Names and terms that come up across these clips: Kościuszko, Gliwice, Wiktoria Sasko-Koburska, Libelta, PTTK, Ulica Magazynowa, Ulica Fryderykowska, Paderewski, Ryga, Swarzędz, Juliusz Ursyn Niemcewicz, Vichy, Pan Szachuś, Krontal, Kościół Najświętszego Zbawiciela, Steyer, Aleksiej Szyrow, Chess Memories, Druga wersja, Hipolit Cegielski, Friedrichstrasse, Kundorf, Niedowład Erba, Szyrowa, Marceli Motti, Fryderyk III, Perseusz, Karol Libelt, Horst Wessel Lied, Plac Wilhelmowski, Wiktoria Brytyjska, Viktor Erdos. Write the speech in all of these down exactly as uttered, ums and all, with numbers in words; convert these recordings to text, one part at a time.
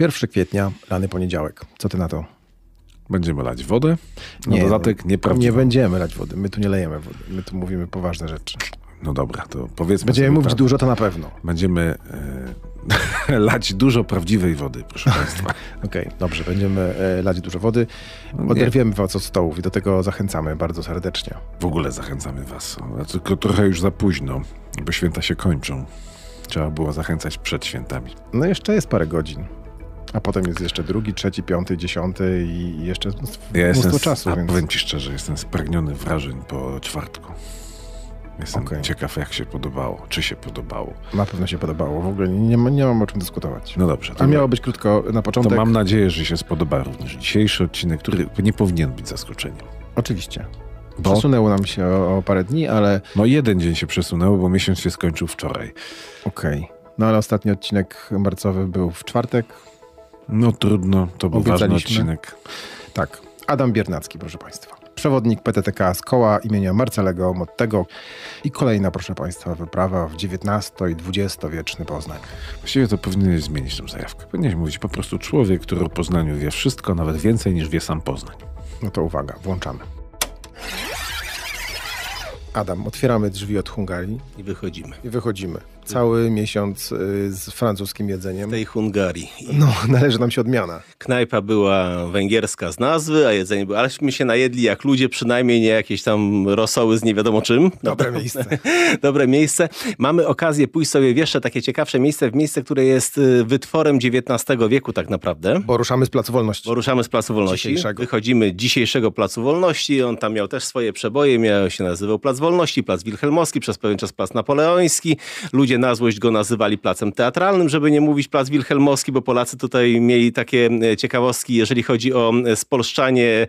pierwszego kwietnia, lany poniedziałek. Co ty na to? Będziemy lać wodę? No nie, dodatek nieprawdziwy. Nie będziemy lać wody. My tu nie lejemy wody. My tu mówimy poważne rzeczy. No dobra, to powiedzmy... Będziemy mówić tak, dużo, to na pewno. Będziemy e, lać dużo prawdziwej wody, proszę państwa. Okej, okay, dobrze, będziemy e, lać dużo wody. Oderwiemy was od stołów i do tego zachęcamy bardzo serdecznie. W ogóle zachęcamy was. Tylko trochę już za późno, bo święta się kończą. Trzeba było zachęcać przed świętami. No jeszcze jest parę godzin. A potem jest jeszcze drugi, trzeci, piąty, dziesiąty i jeszcze ja mnóstwo czasu. A więc... powiem ci szczerze, jestem spragniony wrażeń po czwartku. Jestem okay. ciekaw, jak się podobało, czy się podobało. Na pewno się podobało. W ogóle nie, nie mam o czym dyskutować. No dobrze. A miało być krótko na początek. To mam nadzieję, że się spodoba również dzisiejszy odcinek, który nie powinien być zaskoczeniem. Oczywiście. Bo... Przesunęło nam się o, o parę dni, ale... No jeden dzień się przesunęło, bo miesiąc się skończył wczoraj. Okej. Okay. No ale ostatni odcinek marcowy był w czwartek. No trudno, to był ważny odcinek. Tak. Adam Biernacki, proszę państwa. Przewodnik P T T K z koła imienia Marcelego Mottego i kolejna, proszę państwa, wyprawa w dziewiętnasto- i dwudziestowieczny Poznań. Właściwie to powinieneś zmienić tą zajawkę. Powinieneś mówić po prostu człowiek, który o Poznaniu wie wszystko, nawet więcej niż wie sam Poznań. No to uwaga, włączamy. Adam, otwieramy drzwi od Hungarii. I wychodzimy. I wychodzimy. Cały miesiąc z francuskim jedzeniem. W tej Hungarii. No, należy nam się odmiana. Knajpa była węgierska z nazwy, a jedzenie było... Aleśmy się najedli jak ludzie, przynajmniej nie jakieś tam rosoły z nie wiadomo czym. Dobre miejsce. Dobre miejsce. Mamy okazję pójść sobie w jeszcze takie ciekawsze miejsce, w miejsce, które jest wytworem dziewiętnastego wieku tak naprawdę. Bo ruszamy z Placu Wolności. Bo ruszamy z Placu Wolności. Dzisiejszego. Wychodzimy dzisiejszego Placu Wolności. On tam miał też swoje przeboje. Miał się nazywał Plac Wolności, Plac Wilhelmowski, przez pewien czas Plac Napoleoński. Ludzie na złość go nazywali Placem Teatralnym, żeby nie mówić Plac Wilhelmowski, bo Polacy tutaj mieli takie ciekawostki, jeżeli chodzi o spolszczanie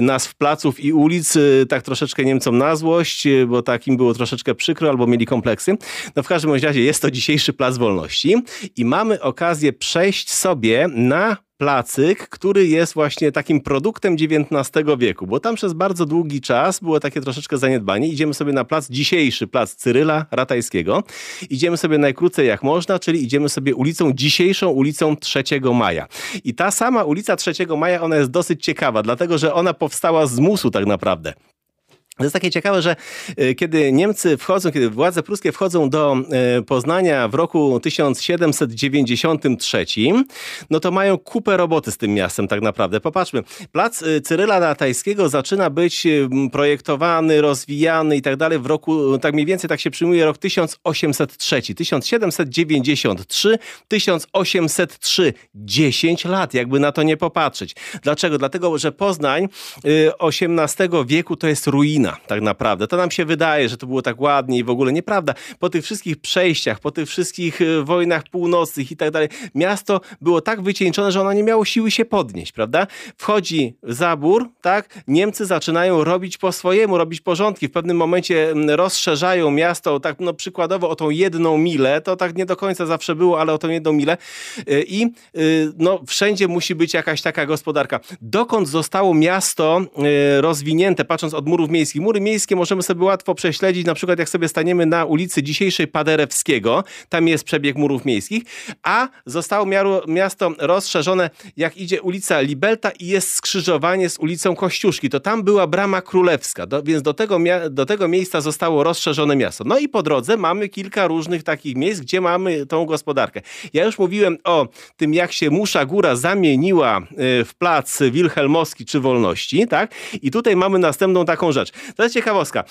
nazw placów i ulic, tak troszeczkę Niemcom na złość, bo takim było troszeczkę przykro, albo mieli kompleksy. No w każdym razie jest to dzisiejszy Plac Wolności i mamy okazję przejść sobie na placyk, który jest właśnie takim produktem dziewiętnastego wieku, bo tam przez bardzo długi czas było takie troszeczkę zaniedbanie. Idziemy sobie na plac, dzisiejszy plac Cyryla Ratajskiego. Idziemy sobie najkrócej jak można, czyli idziemy sobie ulicą, dzisiejszą ulicą trzeciego maja. I ta sama ulica trzeciego maja, ona jest dosyć ciekawa, dlatego że ona powstała z zmusu tak naprawdę. To jest takie ciekawe, że kiedy Niemcy wchodzą, kiedy władze pruskie wchodzą do Poznania w roku tysiąc siedemset dziewięćdziesiątym trzecim, no to mają kupę roboty z tym miastem tak naprawdę. Popatrzmy, plac Cyryla Ratajskiego zaczyna być projektowany, rozwijany i tak dalej w roku, tak mniej więcej tak się przyjmuje, rok tysiąc osiemset trzy. tysiąc siedemset dziewięćdziesiąt trzy, tysiąc osiemset trzy, dziesięć lat, jakby na to nie popatrzeć. Dlaczego? Dlatego, że Poznań osiemnastego wieku to jest ruina. Tak naprawdę. To nam się wydaje, że to było tak ładnie i w ogóle nieprawda. Po tych wszystkich przejściach, po tych wszystkich wojnach północnych i tak dalej, miasto było tak wycieńczone, że ono nie miało siły się podnieść, prawda? Wchodzi zabór, tak? Niemcy zaczynają robić po swojemu, robić porządki. W pewnym momencie rozszerzają miasto, tak no przykładowo o tą jedną milę, to tak nie do końca zawsze było, ale o tą jedną milę i no wszędzie musi być jakaś taka gospodarka. Dokąd zostało miasto rozwinięte, patrząc od murów miejskich? Mury miejskie możemy sobie łatwo prześledzić, na przykład jak sobie staniemy na ulicy dzisiejszej Paderewskiego, tam jest przebieg murów miejskich, a zostało miasto rozszerzone, jak idzie ulica Libelta i jest skrzyżowanie z ulicą Kościuszki, to tam była Brama Królewska, do, więc do tego, do tego miejsca zostało rozszerzone miasto. No i po drodze mamy kilka różnych takich miejsc, gdzie mamy tą gospodarkę. Ja już mówiłem o tym, jak się Musza Góra zamieniła w plac Wilhelmowski czy Wolności, tak? I tutaj mamy następną taką rzecz. To jest ciekawostka.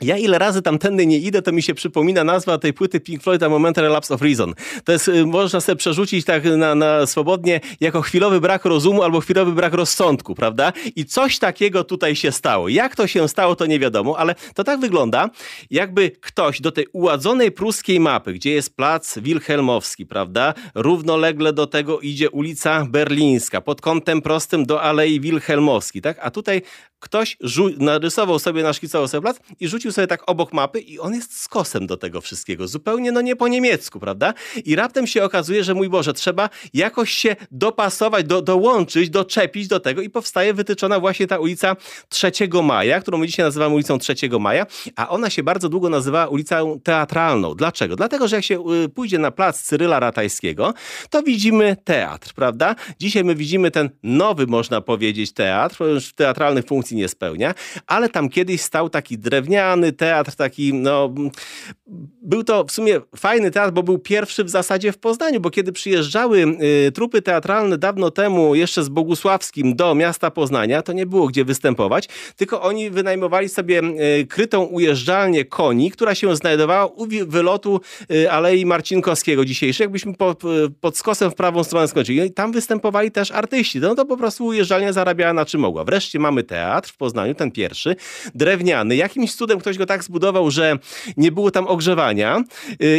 Ja ile razy tamtędy nie idę, to mi się przypomina nazwa tej płyty Pink Floyda Moment Relapse of Reason. To jest, można sobie przerzucić tak na, na swobodnie jako chwilowy brak rozumu albo chwilowy brak rozsądku, prawda? I coś takiego tutaj się stało. Jak to się stało, to nie wiadomo, ale to tak wygląda, jakby ktoś do tej uładzonej pruskiej mapy, gdzie jest plac Wilhelmowski, prawda? Równolegle do tego idzie ulica Berlińska, pod kątem prostym do Alei Wilhelmowski, tak? A tutaj ktoś narysował sobie, naszkicował sobie plac i rzucił przewrócił sobie tak obok mapy i on jest skosem do tego wszystkiego. Zupełnie no nie po niemiecku, prawda? I raptem się okazuje, że mój Boże, trzeba jakoś się dopasować, do, dołączyć, doczepić do tego i powstaje wytyczona właśnie ta ulica trzeciego maja, którą my dzisiaj nazywamy ulicą trzeciego maja, a ona się bardzo długo nazywała ulicą teatralną. Dlaczego? Dlatego, że jak się pójdzie na plac Cyryla Ratajskiego, to widzimy teatr, prawda? Dzisiaj my widzimy ten nowy, można powiedzieć, teatr, już teatralnych funkcji nie spełnia, ale tam kiedyś stał taki drewniany teatr, taki no... Był to w sumie fajny teatr, bo był pierwszy w zasadzie w Poznaniu, bo kiedy przyjeżdżały y, trupy teatralne dawno temu jeszcze z Bogusławskim do miasta Poznania, to nie było gdzie występować, tylko oni wynajmowali sobie y, krytą ujeżdżalnię koni, która się znajdowała u wylotu y, Alei Marcinkowskiego dzisiejszej, jakbyśmy po, pod skosem w prawą stronę skończyli. I tam występowali też artyści. No to po prostu ujeżdżalnia zarabiała na czym mogła. Wreszcie mamy teatr w Poznaniu, ten pierwszy, drewniany. Jakimś cudem ktoś go tak zbudował, że nie było tam ogrzewania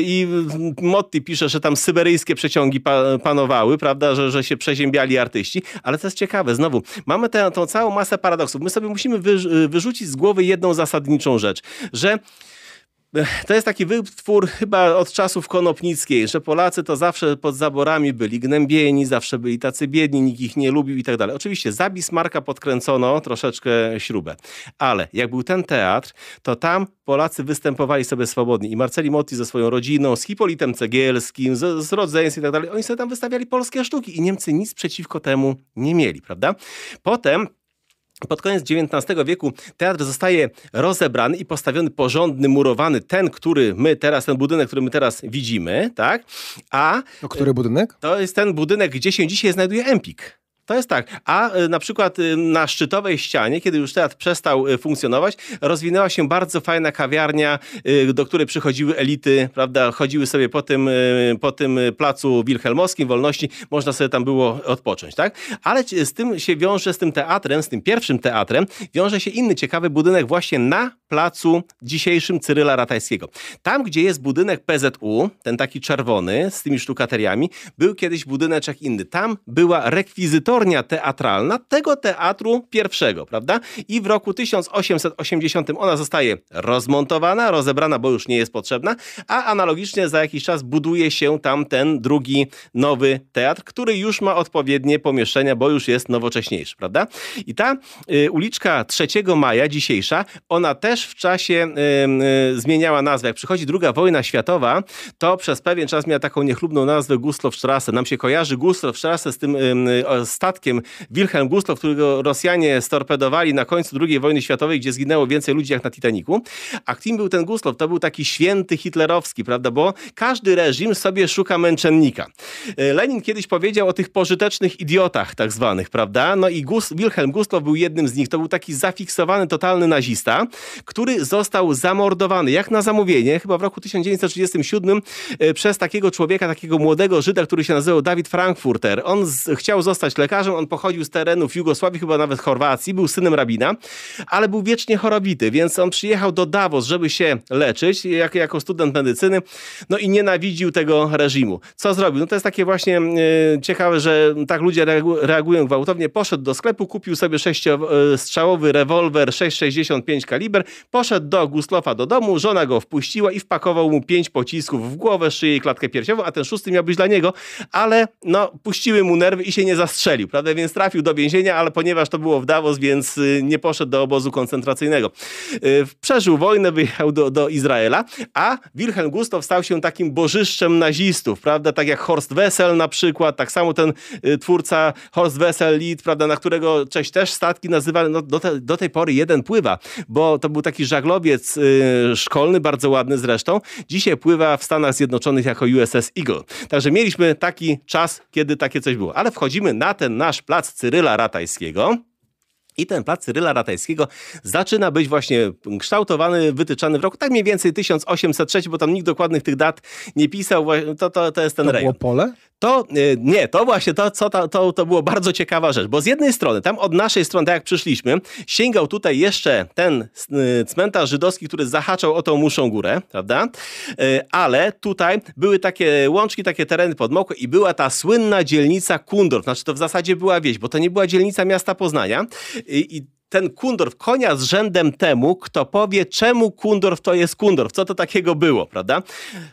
i Motti pisze, że tam syberyjskie przeciągi panowały, prawda, że, że się przeziębiali artyści, ale to jest ciekawe, znowu mamy tę, tą całą masę paradoksów. My sobie musimy wyrzucić z głowy jedną zasadniczą rzecz, że to jest taki wytwór chyba od czasów Konopnickiej, że Polacy to zawsze pod zaborami byli gnębieni, zawsze byli tacy biedni, nikt ich nie lubił i tak dalej. Oczywiście za Bismarcka podkręcono troszeczkę śrubę, ale jak był ten teatr, to tam Polacy występowali sobie swobodnie i Marceli Motti ze swoją rodziną, z Hipolitem Cegielskim, z, z rodzeństwem i tak dalej, oni sobie tam wystawiali polskie sztuki i Niemcy nic przeciwko temu nie mieli, prawda? Potem pod koniec dziewiętnastego wieku teatr zostaje rozebrany i postawiony porządny, murowany, ten, który my teraz, ten budynek, który my teraz widzimy, tak? A... O który budynek? To jest ten budynek, gdzie się dzisiaj znajduje Empik. To jest tak. A na przykład na szczytowej ścianie, kiedy już teatr przestał funkcjonować, rozwinęła się bardzo fajna kawiarnia, do której przychodziły elity, prawda, chodziły sobie po tym, po tym placu Wilhelmowskim, Wolności, można sobie tam było odpocząć, tak? Ale z tym się wiąże, z tym teatrem, z tym pierwszym teatrem, wiąże się inny ciekawy budynek właśnie na placu dzisiejszym Cyryla Ratajskiego. Tam, gdzie jest budynek P Z U, ten taki czerwony, z tymi sztukateriami, był kiedyś budyneczek inny. Tam była rekwizytornia teatralna tego teatru pierwszego, prawda? I w roku tysiąc osiemset osiemdziesiątym ona zostaje rozmontowana, rozebrana, bo już nie jest potrzebna, a analogicznie za jakiś czas buduje się tam ten drugi nowy teatr, który już ma odpowiednie pomieszczenia, bo już jest nowocześniejszy, prawda? I ta y, uliczka trzeciego maja dzisiejsza, ona też w czasie y, y, zmieniała nazwę. Jak przychodzi druga wojna światowa, to przez pewien czas miała taką niechlubną nazwę Gustloffstrasse. Nam się kojarzy Gustloffstrasse z tym y, y, z statkiem Wilhelm Gustloff, którego Rosjanie storpedowali na końcu drugiej wojny światowej, gdzie zginęło więcej ludzi jak na Titaniku. A kim był ten Gustloff? To był taki święty hitlerowski, prawda? Bo każdy reżim sobie szuka męczennika. Lenin kiedyś powiedział o tych pożytecznych idiotach tak zwanych, prawda? No i Gust- Wilhelm Gustloff był jednym z nich. To był taki zafiksowany, totalny nazista, który został zamordowany, jak na zamówienie, chyba w roku tysiąc dziewięćset trzydziestym siódmym przez takiego człowieka, takiego młodego Żyda, który się nazywał Dawid Frankfurter. On z- chciał zostać lekarzem, on pochodził z terenów Jugosławii, chyba nawet Chorwacji, był synem rabina, ale był wiecznie chorobity, więc on przyjechał do Davos, żeby się leczyć, jak, jako student medycyny, no i nienawidził tego reżimu. Co zrobił? No to jest takie właśnie y, ciekawe, że tak ludzie reagu- reagują gwałtownie. Poszedł do sklepu, kupił sobie sześciostrzałowy rewolwer sześć sześćdziesiąt pięć kaliber, poszedł do Gustlofa do domu, żona go wpuściła i wpakował mu pięć pocisków w głowę, szyję i klatkę piersiową, a ten szósty miał być dla niego, ale no, puściły mu nerwy i się nie zastrzelił. Prawda? Więc trafił do więzienia, ale ponieważ to było w Davos, więc nie poszedł do obozu koncentracyjnego. Przeżył wojnę, wyjechał do, do Izraela, a Wilhelm Gustloff stał się takim bożyszczem nazistów, prawda? Tak jak Horst Wessel na przykład, tak samo ten twórca Horst Wessel Lied, prawda? Na którego część też statki nazywa, no, do, te, do tej pory jeden pływa, bo to był taki żaglowiec yy, szkolny, bardzo ładny zresztą. Dzisiaj pływa w Stanach Zjednoczonych jako U S S Eagle. Także mieliśmy taki czas, kiedy takie coś było. Ale wchodzimy na ten ten nasz plac Cyryla Ratajskiego. I ten plac Cyryla Ratajskiego zaczyna być właśnie kształtowany, wytyczany w roku tak mniej więcej tysiąc osiemset trzecim, bo tam nikt dokładnych tych dat nie pisał. To, to, to jest ten rejon. To było pole? To, nie, to właśnie to, co ta, to, to było bardzo ciekawa rzecz, bo z jednej strony, tam od naszej strony, tak jak przyszliśmy, sięgał tutaj jeszcze ten cmentarz żydowski, który zahaczał o tą Muszą Górę, prawda? Ale tutaj były takie łączki, takie tereny podmokłe i była ta słynna dzielnica Kundorf, znaczy to w zasadzie była wieś, bo to nie była dzielnica miasta Poznania. I, i ten Kundorf, konia z rzędem temu, kto powie, czemu Kundorf to jest Kundorf, co to takiego było, prawda?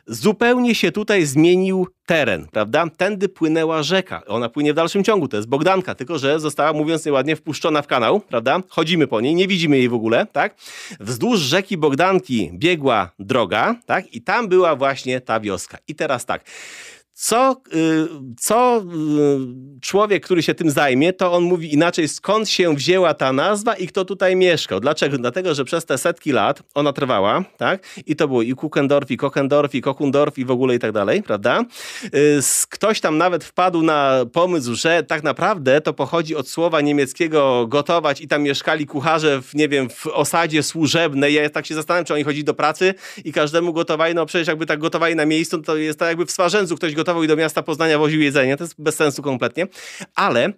Zupełnie się tutaj zmienił teren, prawda? Tędy płynęła rzeka, ona płynie w dalszym ciągu, to jest Bogdanka, tylko że została, mówiąc nieładnie, wpuszczona w kanał, prawda? Chodzimy po niej, nie widzimy jej w ogóle, tak? Wzdłuż rzeki Bogdanki biegła droga, tak? I tam była właśnie ta wioska. I teraz tak, Co, co człowiek, który się tym zajmie, to on mówi inaczej, skąd się wzięła ta nazwa i kto tutaj mieszkał. Dlaczego? Dlatego, że przez te setki lat ona trwała, tak? I to było i Kukendorf, i Kokendorf, i Kokundorf, i w ogóle i tak dalej, prawda? Ktoś tam nawet wpadł na pomysł, że tak naprawdę to pochodzi od słowa niemieckiego gotować i tam mieszkali kucharze w, nie wiem, w osadzie służebnej. Ja tak się zastanawiam, czy oni chodzili do pracy i każdemu gotowali, no przecież jakby tak gotowali na miejscu, to jest tak jakby w Swarzędzu ktoś gotował i do miasta Poznania woził jedzenie. To jest bez sensu kompletnie. Ale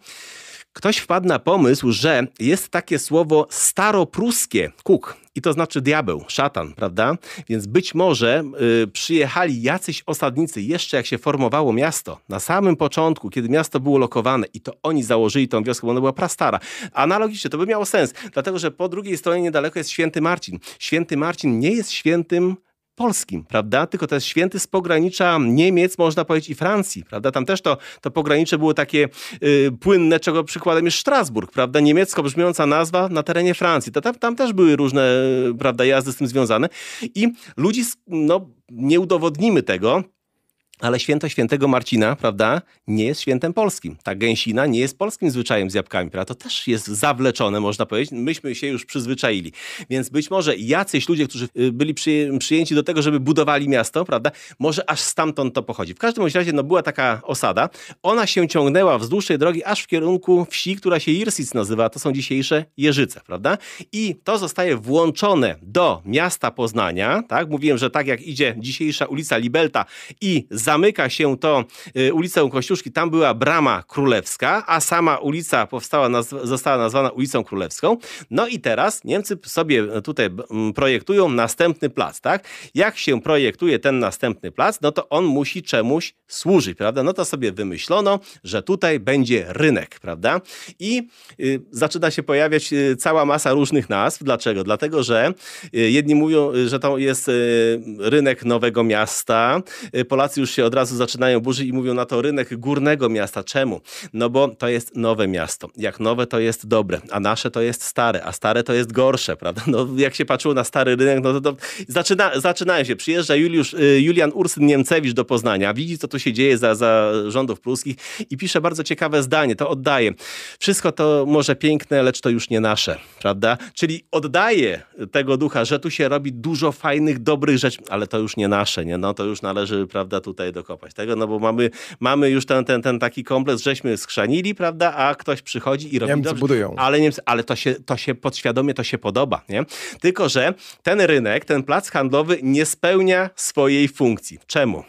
ktoś wpadł na pomysł, że jest takie słowo staropruskie, kuk, i to znaczy diabeł, szatan, prawda? Więc być może y, przyjechali jacyś osadnicy jeszcze jak się formowało miasto, na samym początku, kiedy miasto było lokowane, i to oni założyli tą wioskę, bo ona była prastara. Analogicznie to by miało sens, dlatego że po drugiej stronie niedaleko jest Święty Marcin. Święty Marcin nie jest świętym polskim, prawda? Tylko to jest święty z pogranicza Niemiec, można powiedzieć, i Francji, prawda? Tam też to, to pogranicze było takie yy, płynne, czego przykładem jest Strasburg, prawda? Niemiecko brzmiąca nazwa na terenie Francji. To tam, tam też były różne, prawda, jazdy z tym związane. I ludzi, no, nie udowodnimy tego, ale święto Świętego Marcina, prawda, nie jest świętem polskim. Ta gęsina nie jest polskim zwyczajem z jabłkami, prawda? To też jest zawleczone, można powiedzieć. Myśmy się już przyzwyczaili. Więc być może jacyś ludzie, którzy byli przyjęci do tego, żeby budowali miasto, prawda, może aż stamtąd to pochodzi. W każdym razie, no, była taka osada. Ona się ciągnęła wzdłuż tej drogi aż w kierunku wsi, która się Irsic nazywa. To są dzisiejsze Jeżyce, prawda? I to zostaje włączone do miasta Poznania, tak? Mówiłem, że tak jak idzie dzisiejsza ulica Libelta i zamyka się to y, ulicą Kościuszki, tam była Brama Królewska, a sama ulica powstała, naz została nazwana ulicą Królewską. No i teraz Niemcy sobie tutaj projektują następny plac, tak? Jak się projektuje ten następny plac, no to on musi czemuś służyć, prawda? No to sobie wymyślono, że tutaj będzie rynek, prawda? I y, zaczyna się pojawiać y, cała masa różnych nazw. Dlaczego? Dlatego, że y, jedni mówią, że to jest y, rynek Nowego Miasta. Y, Polacy już się od razu zaczynają burzyć i mówią na to rynek Górnego Miasta. Czemu? No bo to jest nowe miasto. Jak nowe, to jest dobre, a nasze to jest stare, a stare to jest gorsze, prawda? No, jak się patrzyło na stary rynek, no to, to... Zaczyna, zaczynają się. Przyjeżdża Juliusz, Julian Ursyn Niemcewicz do Poznania, widzi, co tu się dzieje za, za rządów pruskich i pisze bardzo ciekawe zdanie, to oddaje. Wszystko to może piękne, lecz to już nie nasze, prawda? Czyli oddaje tego ducha, że tu się robi dużo fajnych, dobrych rzeczy, ale to już nie nasze, nie? No to już należy, prawda, tutaj tutaj dokopać tego, no bo mamy, mamy już ten, ten, ten taki kompleks, żeśmy skrzanili, prawda, a ktoś przychodzi i robi Niemcy dobrze. Budują. Ale Niemcy, ale to się, to się podświadomie, to się podoba, nie? Tylko że ten rynek, ten plac handlowy nie spełnia swojej funkcji. Czemu?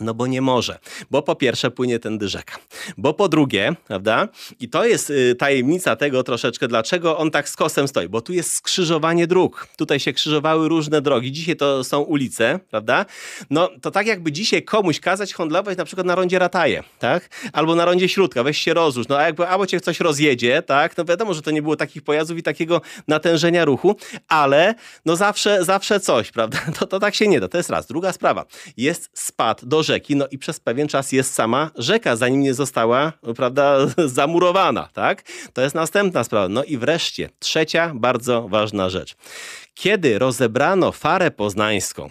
No bo nie może. Bo po pierwsze płynie tędy rzeka. Bo po drugie, prawda, i to jest y, tajemnica tego troszeczkę, dlaczego on tak z kosem stoi, bo tu jest skrzyżowanie dróg. Tutaj się krzyżowały różne drogi. Dzisiaj to są ulice, prawda? No to tak jakby dzisiaj komuś kazać handlować na przykład na rondzie Rataje, tak? Albo na rondzie Śródka, weź się rozłóż. No a jakby albo cię coś rozjedzie, tak? No wiadomo, że to nie było takich pojazdów i takiego natężenia ruchu, ale no zawsze, zawsze coś, prawda? To, to tak się nie da. To jest raz. Druga sprawa. Jest spad do rzeki, no i przez pewien czas jest sama rzeka, zanim nie została, prawda, zamurowana, tak? To jest następna sprawa. No i wreszcie, trzecia bardzo ważna rzecz. Kiedy rozebrano Farę Poznańską,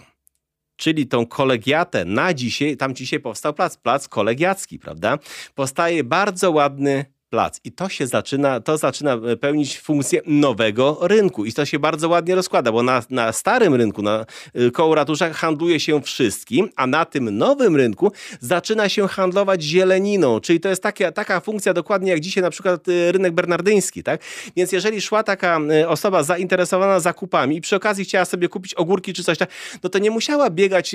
czyli tą kolegiatę na dzisiaj, tam dzisiaj powstał plac, plac kolegiacki, prawda? Powstaje bardzo ładny plac. I to się zaczyna, to zaczyna pełnić funkcję nowego rynku. I to się bardzo ładnie rozkłada, bo na, na starym rynku, na, koło ratusza handluje się wszystkim, a na tym nowym rynku zaczyna się handlować zieleniną. Czyli to jest taka, taka funkcja dokładnie jak dzisiaj na przykład rynek bernardyński, tak? Więc jeżeli szła taka osoba zainteresowana zakupami i przy okazji chciała sobie kupić ogórki czy coś tak, no to nie musiała biegać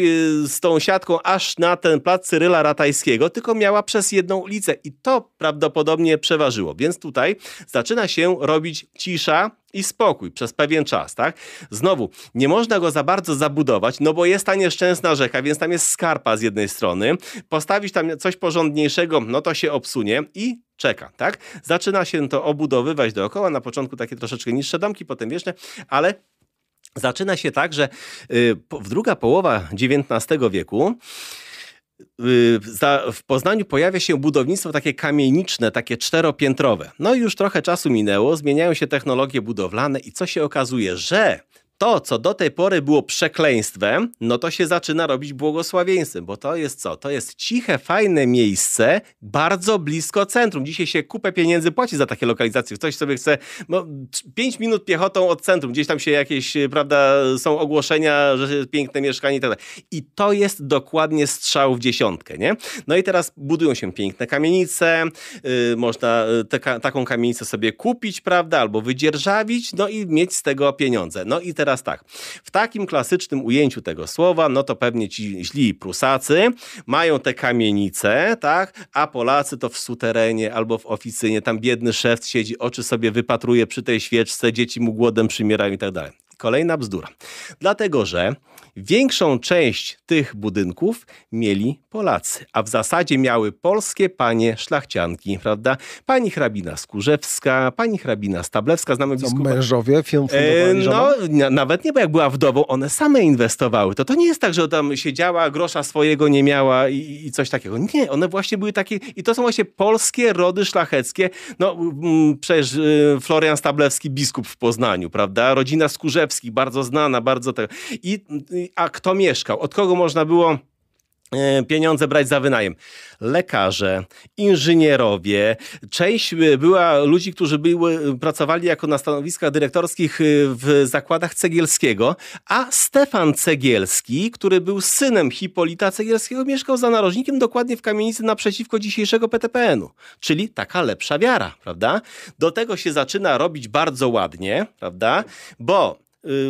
z tą siatką aż na ten plac Cyryla Ratajskiego, tylko miała przez jedną ulicę. I to prawdopodobnie przeważyło. Więc tutaj zaczyna się robić cisza i spokój przez pewien czas, tak? Znowu, nie można go za bardzo zabudować, no bo jest ta nieszczęsna rzeka, więc tam jest skarpa z jednej strony. Postawić tam coś porządniejszego, no to się obsunie i czeka, tak? Zaczyna się to obudowywać dookoła, na początku takie troszeczkę niższe domki, potem wieżne, ale zaczyna się tak, że w druga połowa dziewiętnastego wieku w Poznaniu pojawia się budownictwo takie kamieniczne, takie czteropiętrowe. No i już trochę czasu minęło, zmieniają się technologie budowlane i co się okazuje, że to, co do tej pory było przekleństwem, no to się zaczyna robić błogosławieństwem, bo to jest co? To jest ciche, fajne miejsce, bardzo blisko centrum. Dzisiaj się kupę pieniędzy płaci za takie lokalizacje. Ktoś sobie chce, no, pięć minut piechotą od centrum, gdzieś tam się jakieś, prawda, są ogłoszenia, że jest piękne mieszkanie i tak dalej. I to jest dokładnie strzał w dziesiątkę, nie? No i teraz budują się piękne kamienice, yy, można te, ka taką kamienicę sobie kupić, prawda, albo wydzierżawić, no i mieć z tego pieniądze. No i teraz Teraz tak, w takim klasycznym ujęciu tego słowa, no to pewnie ci źli Prusacy mają te kamienice, tak, a Polacy to w suterenie albo w oficynie, tam biedny szewc siedzi, oczy sobie wypatruje przy tej świeczce, dzieci mu głodem przymierają i tak dalej. Kolejna bzdura. Dlatego, że większą część tych budynków mieli Polacy, a w zasadzie miały polskie panie szlachcianki, prawda? Pani hrabina Skórzewska, pani hrabina Stablewska, znamy biskupa. Mężowie firm fundowali żonę? No, nawet nie, bo jak była wdową, one same inwestowały. To to nie jest tak, że tam siedziała, grosza swojego nie miała i, i coś takiego. Nie, one właśnie były takie, i to są właśnie polskie rody szlacheckie. No, m, przecież y, Florian Stablewski, biskup w Poznaniu, prawda? Rodzina Skórzewska, bardzo znana, bardzo tego. I, a kto mieszkał? Od kogo można było pieniądze brać za wynajem? Lekarze, inżynierowie, część była ludzi, którzy były, pracowali jako na stanowiskach dyrektorskich w zakładach Cegielskiego, a Stefan Cegielski, który był synem Hipolita Cegielskiego, mieszkał za narożnikiem dokładnie w kamienicy naprzeciwko dzisiejszego P T P N-u, czyli taka lepsza wiara, prawda? Do tego się zaczyna robić bardzo ładnie, prawda? Bo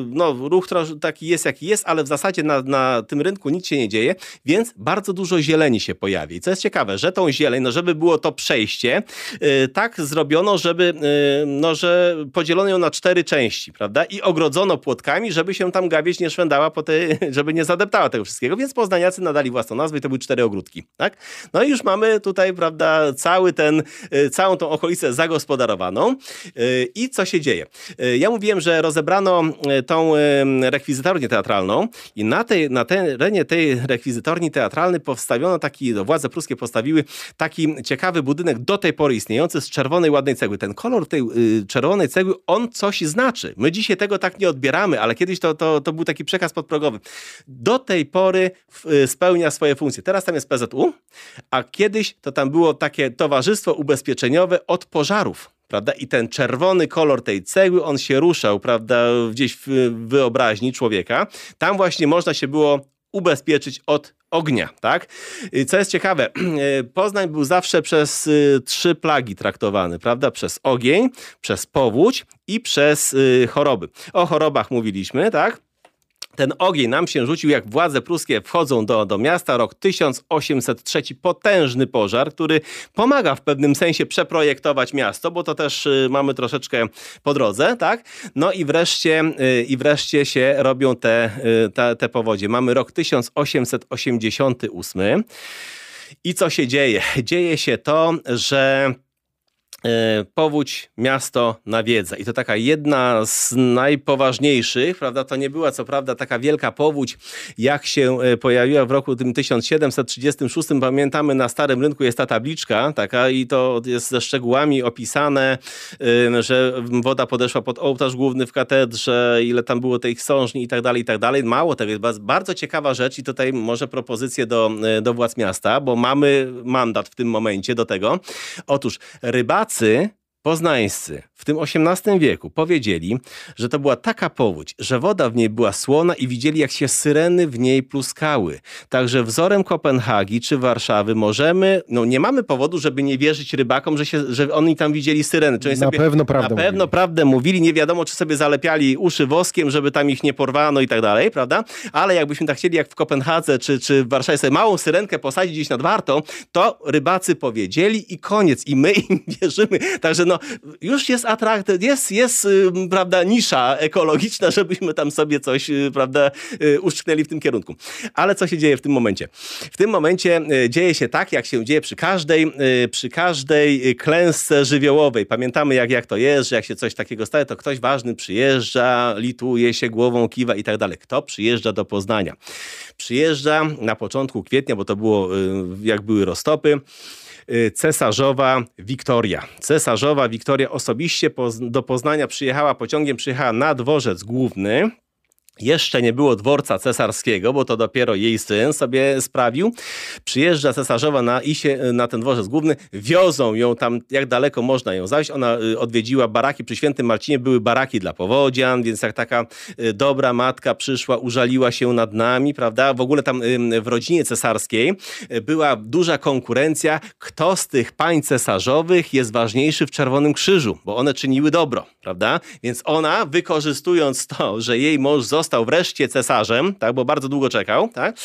no, ruch taki jest, jaki jest, ale w zasadzie na, na tym rynku nic się nie dzieje, więc bardzo dużo zieleni się pojawi. I co jest ciekawe, że tą zieleń, no żeby było to przejście, yy, tak zrobiono, żeby, yy, no, że podzielono ją na cztery części, prawda? I ogrodzono płotkami, żeby się tam gawieć nie szwendała, po tej, żeby nie zadeptała tego wszystkiego, więc poznaniacy nadali własną nazwę i to były cztery ogródki, tak? No i już mamy tutaj, prawda, cały ten, yy, całą tą okolicę zagospodarowaną. Yy, I co się dzieje? Yy, ja mówiłem, że rozebrano tą rekwizytornię teatralną i na, tej, na terenie tej rekwizytorni teatralnej powstawiono taki, no, władze pruskie postawiły taki ciekawy budynek do tej pory istniejący z czerwonej ładnej cegły. Ten kolor tej y, czerwonej cegły, on coś znaczy. My dzisiaj tego tak nie odbieramy, ale kiedyś to, to, to był taki przekaz podprogowy. Do tej pory y, spełnia swoje funkcje. Teraz tam jest P Z U, a kiedyś to tam było takie towarzystwo ubezpieczeniowe od pożarów. Prawda? I ten czerwony kolor tej cegły, on się ruszał, prawda, gdzieś w wyobraźni człowieka. Tam właśnie można się było ubezpieczyć od ognia, tak? Co jest ciekawe, Poznań był zawsze przez trzy plagi traktowany, prawda? Przez ogień, przez powódź i przez choroby. O chorobach mówiliśmy, tak? Ten ogień nam się rzucił, jak władze pruskie wchodzą do, do miasta, rok tysiąc osiemset trzeci, potężny pożar, który pomaga w pewnym sensie przeprojektować miasto, bo to też y, mamy troszeczkę po drodze, tak? No i wreszcie, y, i wreszcie się robią te, y, te, te powodzie. Mamy rok tysiąc osiemset osiemdziesiąty ósmy i co się dzieje? Dzieje się to, że powódź miasto nawiedza i to taka jedna z najpoważniejszych, prawda, to nie była co prawda taka wielka powódź, jak się pojawiła w roku tym tysiąc siedemset trzydziestym szóstym, pamiętamy, na Starym Rynku jest ta tabliczka taka i to jest ze szczegółami opisane, że woda podeszła pod ołtarz główny w katedrze, ile tam było tej sążni i tak dalej, i tak dalej. Mało tego, jest bardzo ciekawa rzecz i tutaj może propozycje do, do władz miasta, bo mamy mandat w tym momencie do tego. Otóż rybacy poznańscy w tym osiemnastym wieku powiedzieli, że to była taka powódź, że woda w niej była słona i widzieli, jak się syreny w niej pluskały. Także wzorem Kopenhagi czy Warszawy możemy, no nie mamy powodu, żeby nie wierzyć rybakom, że, się, że oni tam widzieli syreny. Czyli na sobie, pewno, prawdę, na pewno mówili. prawdę mówili. Nie wiadomo, czy sobie zalepiali uszy woskiem, żeby tam ich nie porwano i tak dalej, prawda? Ale jakbyśmy tak chcieli, jak w Kopenhadze czy, czy w Warszawie sobie małą syrenkę posadzić gdzieś nad wartą, to rybacy powiedzieli i koniec. I my im wierzymy. Także no, już jest atrakt, jest, jest prawda, nisza ekologiczna, żebyśmy tam sobie coś, prawda, uszczknęli w tym kierunku. Ale co się dzieje w tym momencie? W tym momencie dzieje się tak, jak się dzieje przy każdej, przy każdej klęsce żywiołowej. Pamiętamy, jak, jak to jest, że jak się coś takiego staje, to ktoś ważny przyjeżdża, lituje się głową, kiwa i tak dalej. Kto przyjeżdża do Poznania? Przyjeżdża na początku kwietnia, bo to było, jak były roztopy, cesarzowa Wiktoria. Cesarzowa Wiktoria osobiście do Poznania przyjechała pociągiem, przyjechała na dworzec główny. Jeszcze nie było dworca cesarskiego, bo to dopiero jej syn sobie sprawił. Przyjeżdża cesarzowa na, i się, na ten dworzec główny, wiozą ją tam, jak daleko można ją zajść. Ona odwiedziła baraki przy Świętym Marcinie, były baraki dla powodzian, więc jak taka dobra matka przyszła, użaliła się nad nami, prawda? W ogóle tam w rodzinie cesarskiej była duża konkurencja, kto z tych pań cesarzowych jest ważniejszy w Czerwonym Krzyżu, bo one czyniły dobro, prawda? Więc ona, wykorzystując to, że jej mąż został Został wreszcie cesarzem, tak, bo bardzo długo czekał, tak,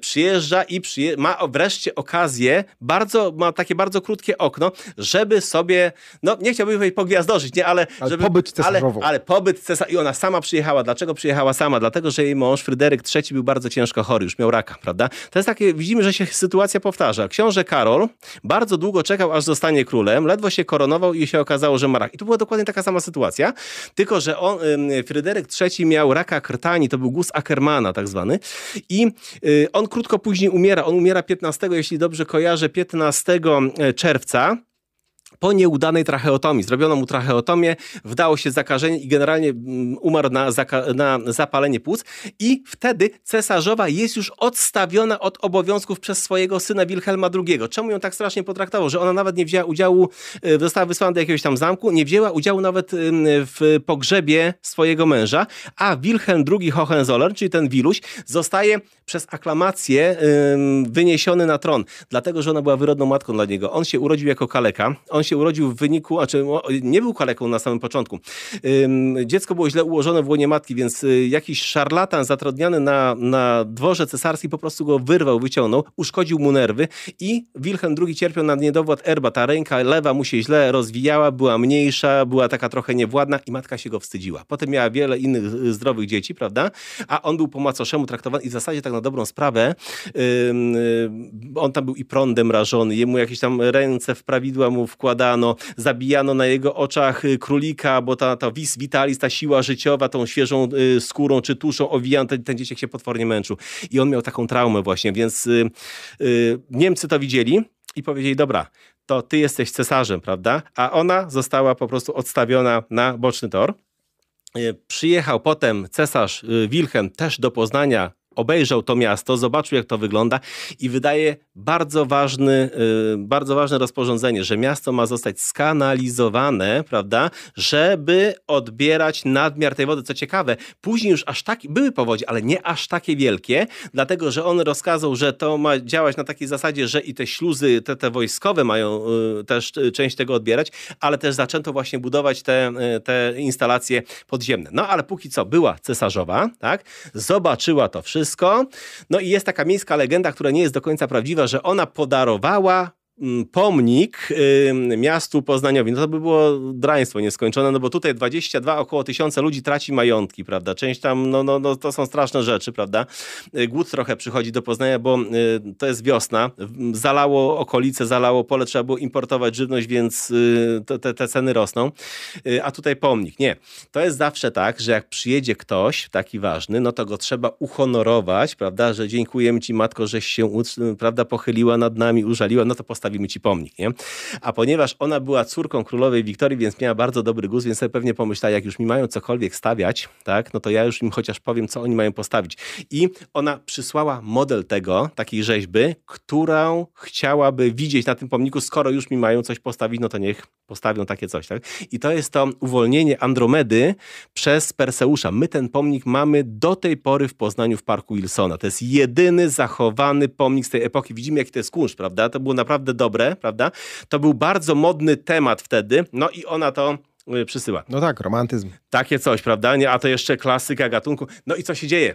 przyjeżdża i przyje ma wreszcie okazję, bardzo, ma takie bardzo krótkie okno, żeby sobie, no nie chciałbym jej pogwiazdożyć, nie, ale, ale żeby, pobyt cesarzową. Ale, ale pobyt cesarzową. I ona sama przyjechała. Dlaczego przyjechała sama? Dlatego, że jej mąż Fryderyk trzeci był bardzo ciężko chory, już miał raka, prawda? To jest takie, widzimy, że się sytuacja powtarza. Książę Karol bardzo długo czekał, aż zostanie królem, ledwo się koronował i się okazało, że ma rak. I to była dokładnie taka sama sytuacja, tylko że on, Fryderyk trzeci miał raka krtani, to był guz Ackermana tak zwany i y, on krótko później umiera, on umiera piętnastego, jeśli dobrze kojarzę, piętnastego czerwca po nieudanej tracheotomii. Zrobiono mu tracheotomię, wdało się zakażenie i generalnie umarł na, na zapalenie płuc i wtedy cesarzowa jest już odstawiona od obowiązków przez swojego syna Wilhelma drugiego. Czemu ją tak strasznie potraktował? Że ona nawet nie wzięła udziału, została wysłana do jakiegoś tam zamku, nie wzięła udziału nawet w pogrzebie swojego męża, a Wilhelm drugi Hohenzollern, czyli ten Wiluś, zostaje przez aklamację wyniesiony na tron, dlatego, że ona była wyrodną matką dla niego. On się urodził jako kaleka, on się urodził w wyniku, znaczy nie był kaleką na samym początku. Dziecko było źle ułożone w łonie matki, więc jakiś szarlatan zatrudniany na, na dworze cesarski po prostu go wyrwał, wyciągnął, uszkodził mu nerwy i Wilhelm drugi cierpiał na niedowład erba. Ta ręka lewa mu się źle rozwijała, była mniejsza, była taka trochę niewładna i matka się go wstydziła. Potem miała wiele innych zdrowych dzieci, prawda? A on był po macoszemu traktowany i w zasadzie tak na dobrą sprawę on tam był i prądem rażony, jemu jakieś tam ręce w prawidła mu wkładał, Badano, zabijano na jego oczach królika, bo ta, ta vis vitalis, ta siła życiowa, tą świeżą y, skórą czy tuszą owijano, ten, ten dzieciak się potwornie męczył. I on miał taką traumę właśnie, więc y, y, Niemcy to widzieli i powiedzieli, dobra, to ty jesteś cesarzem, prawda? A ona została po prostu odstawiona na boczny tor. Y, przyjechał potem cesarz y, Wilhelm też do Poznania, obejrzał to miasto, zobaczył jak to wygląda i wydaje bardzo, ważny, yy, bardzo ważne rozporządzenie, że miasto ma zostać skanalizowane, prawda, żeby odbierać nadmiar tej wody. Co ciekawe, później już aż tak, były powodzie, ale nie aż takie wielkie, dlatego, że on rozkazał, że to ma działać na takiej zasadzie, że i te śluzy, te, te wojskowe mają yy, też część tego odbierać, ale też zaczęto właśnie budować te, yy, te instalacje podziemne. No ale póki co była cesarzowa, tak, zobaczyła to wszystko. No i jest taka miejska legenda, która nie jest do końca prawdziwa, że ona podarowała pomnik y, miastu Poznaniowi. No to by było draństwo nieskończone, no bo tutaj dwadzieścia dwa około tysiąca ludzi traci majątki, prawda? Część tam, no, no, no to są straszne rzeczy, prawda? Głód trochę przychodzi do Poznania, bo y, to jest wiosna. Zalało okolice, zalało pole, trzeba było importować żywność, więc y, te, te ceny rosną. Y, a tutaj pomnik. Nie. To jest zawsze tak, że jak przyjedzie ktoś taki ważny, no to go trzeba uhonorować, prawda? Że dziękujemy ci, matko, żeś się prawda, pochyliła nad nami, użaliła, no to postawiła Postawimy ci pomnik, nie? A ponieważ ona była córką królowej Wiktorii, więc miała bardzo dobry gust, więc sobie pewnie pomyślała, jak już mi mają cokolwiek stawiać, tak? No to ja już im chociaż powiem, co oni mają postawić. I ona przysłała model tego, takiej rzeźby, którą chciałaby widzieć na tym pomniku, skoro już mi mają coś postawić, no to niech postawią takie coś, tak? I to jest to uwolnienie Andromedy przez Perseusza. My ten pomnik mamy do tej pory w Poznaniu w Parku Wilsona. To jest jedyny zachowany pomnik z tej epoki. Widzimy, jaki to jest kunsz, prawda? To było naprawdę dobre, prawda? To był bardzo modny temat wtedy, no i ona to przysyła. No tak, romantyzm. Takie coś, prawda? Nie, a to jeszcze klasyka gatunku. No i co się dzieje?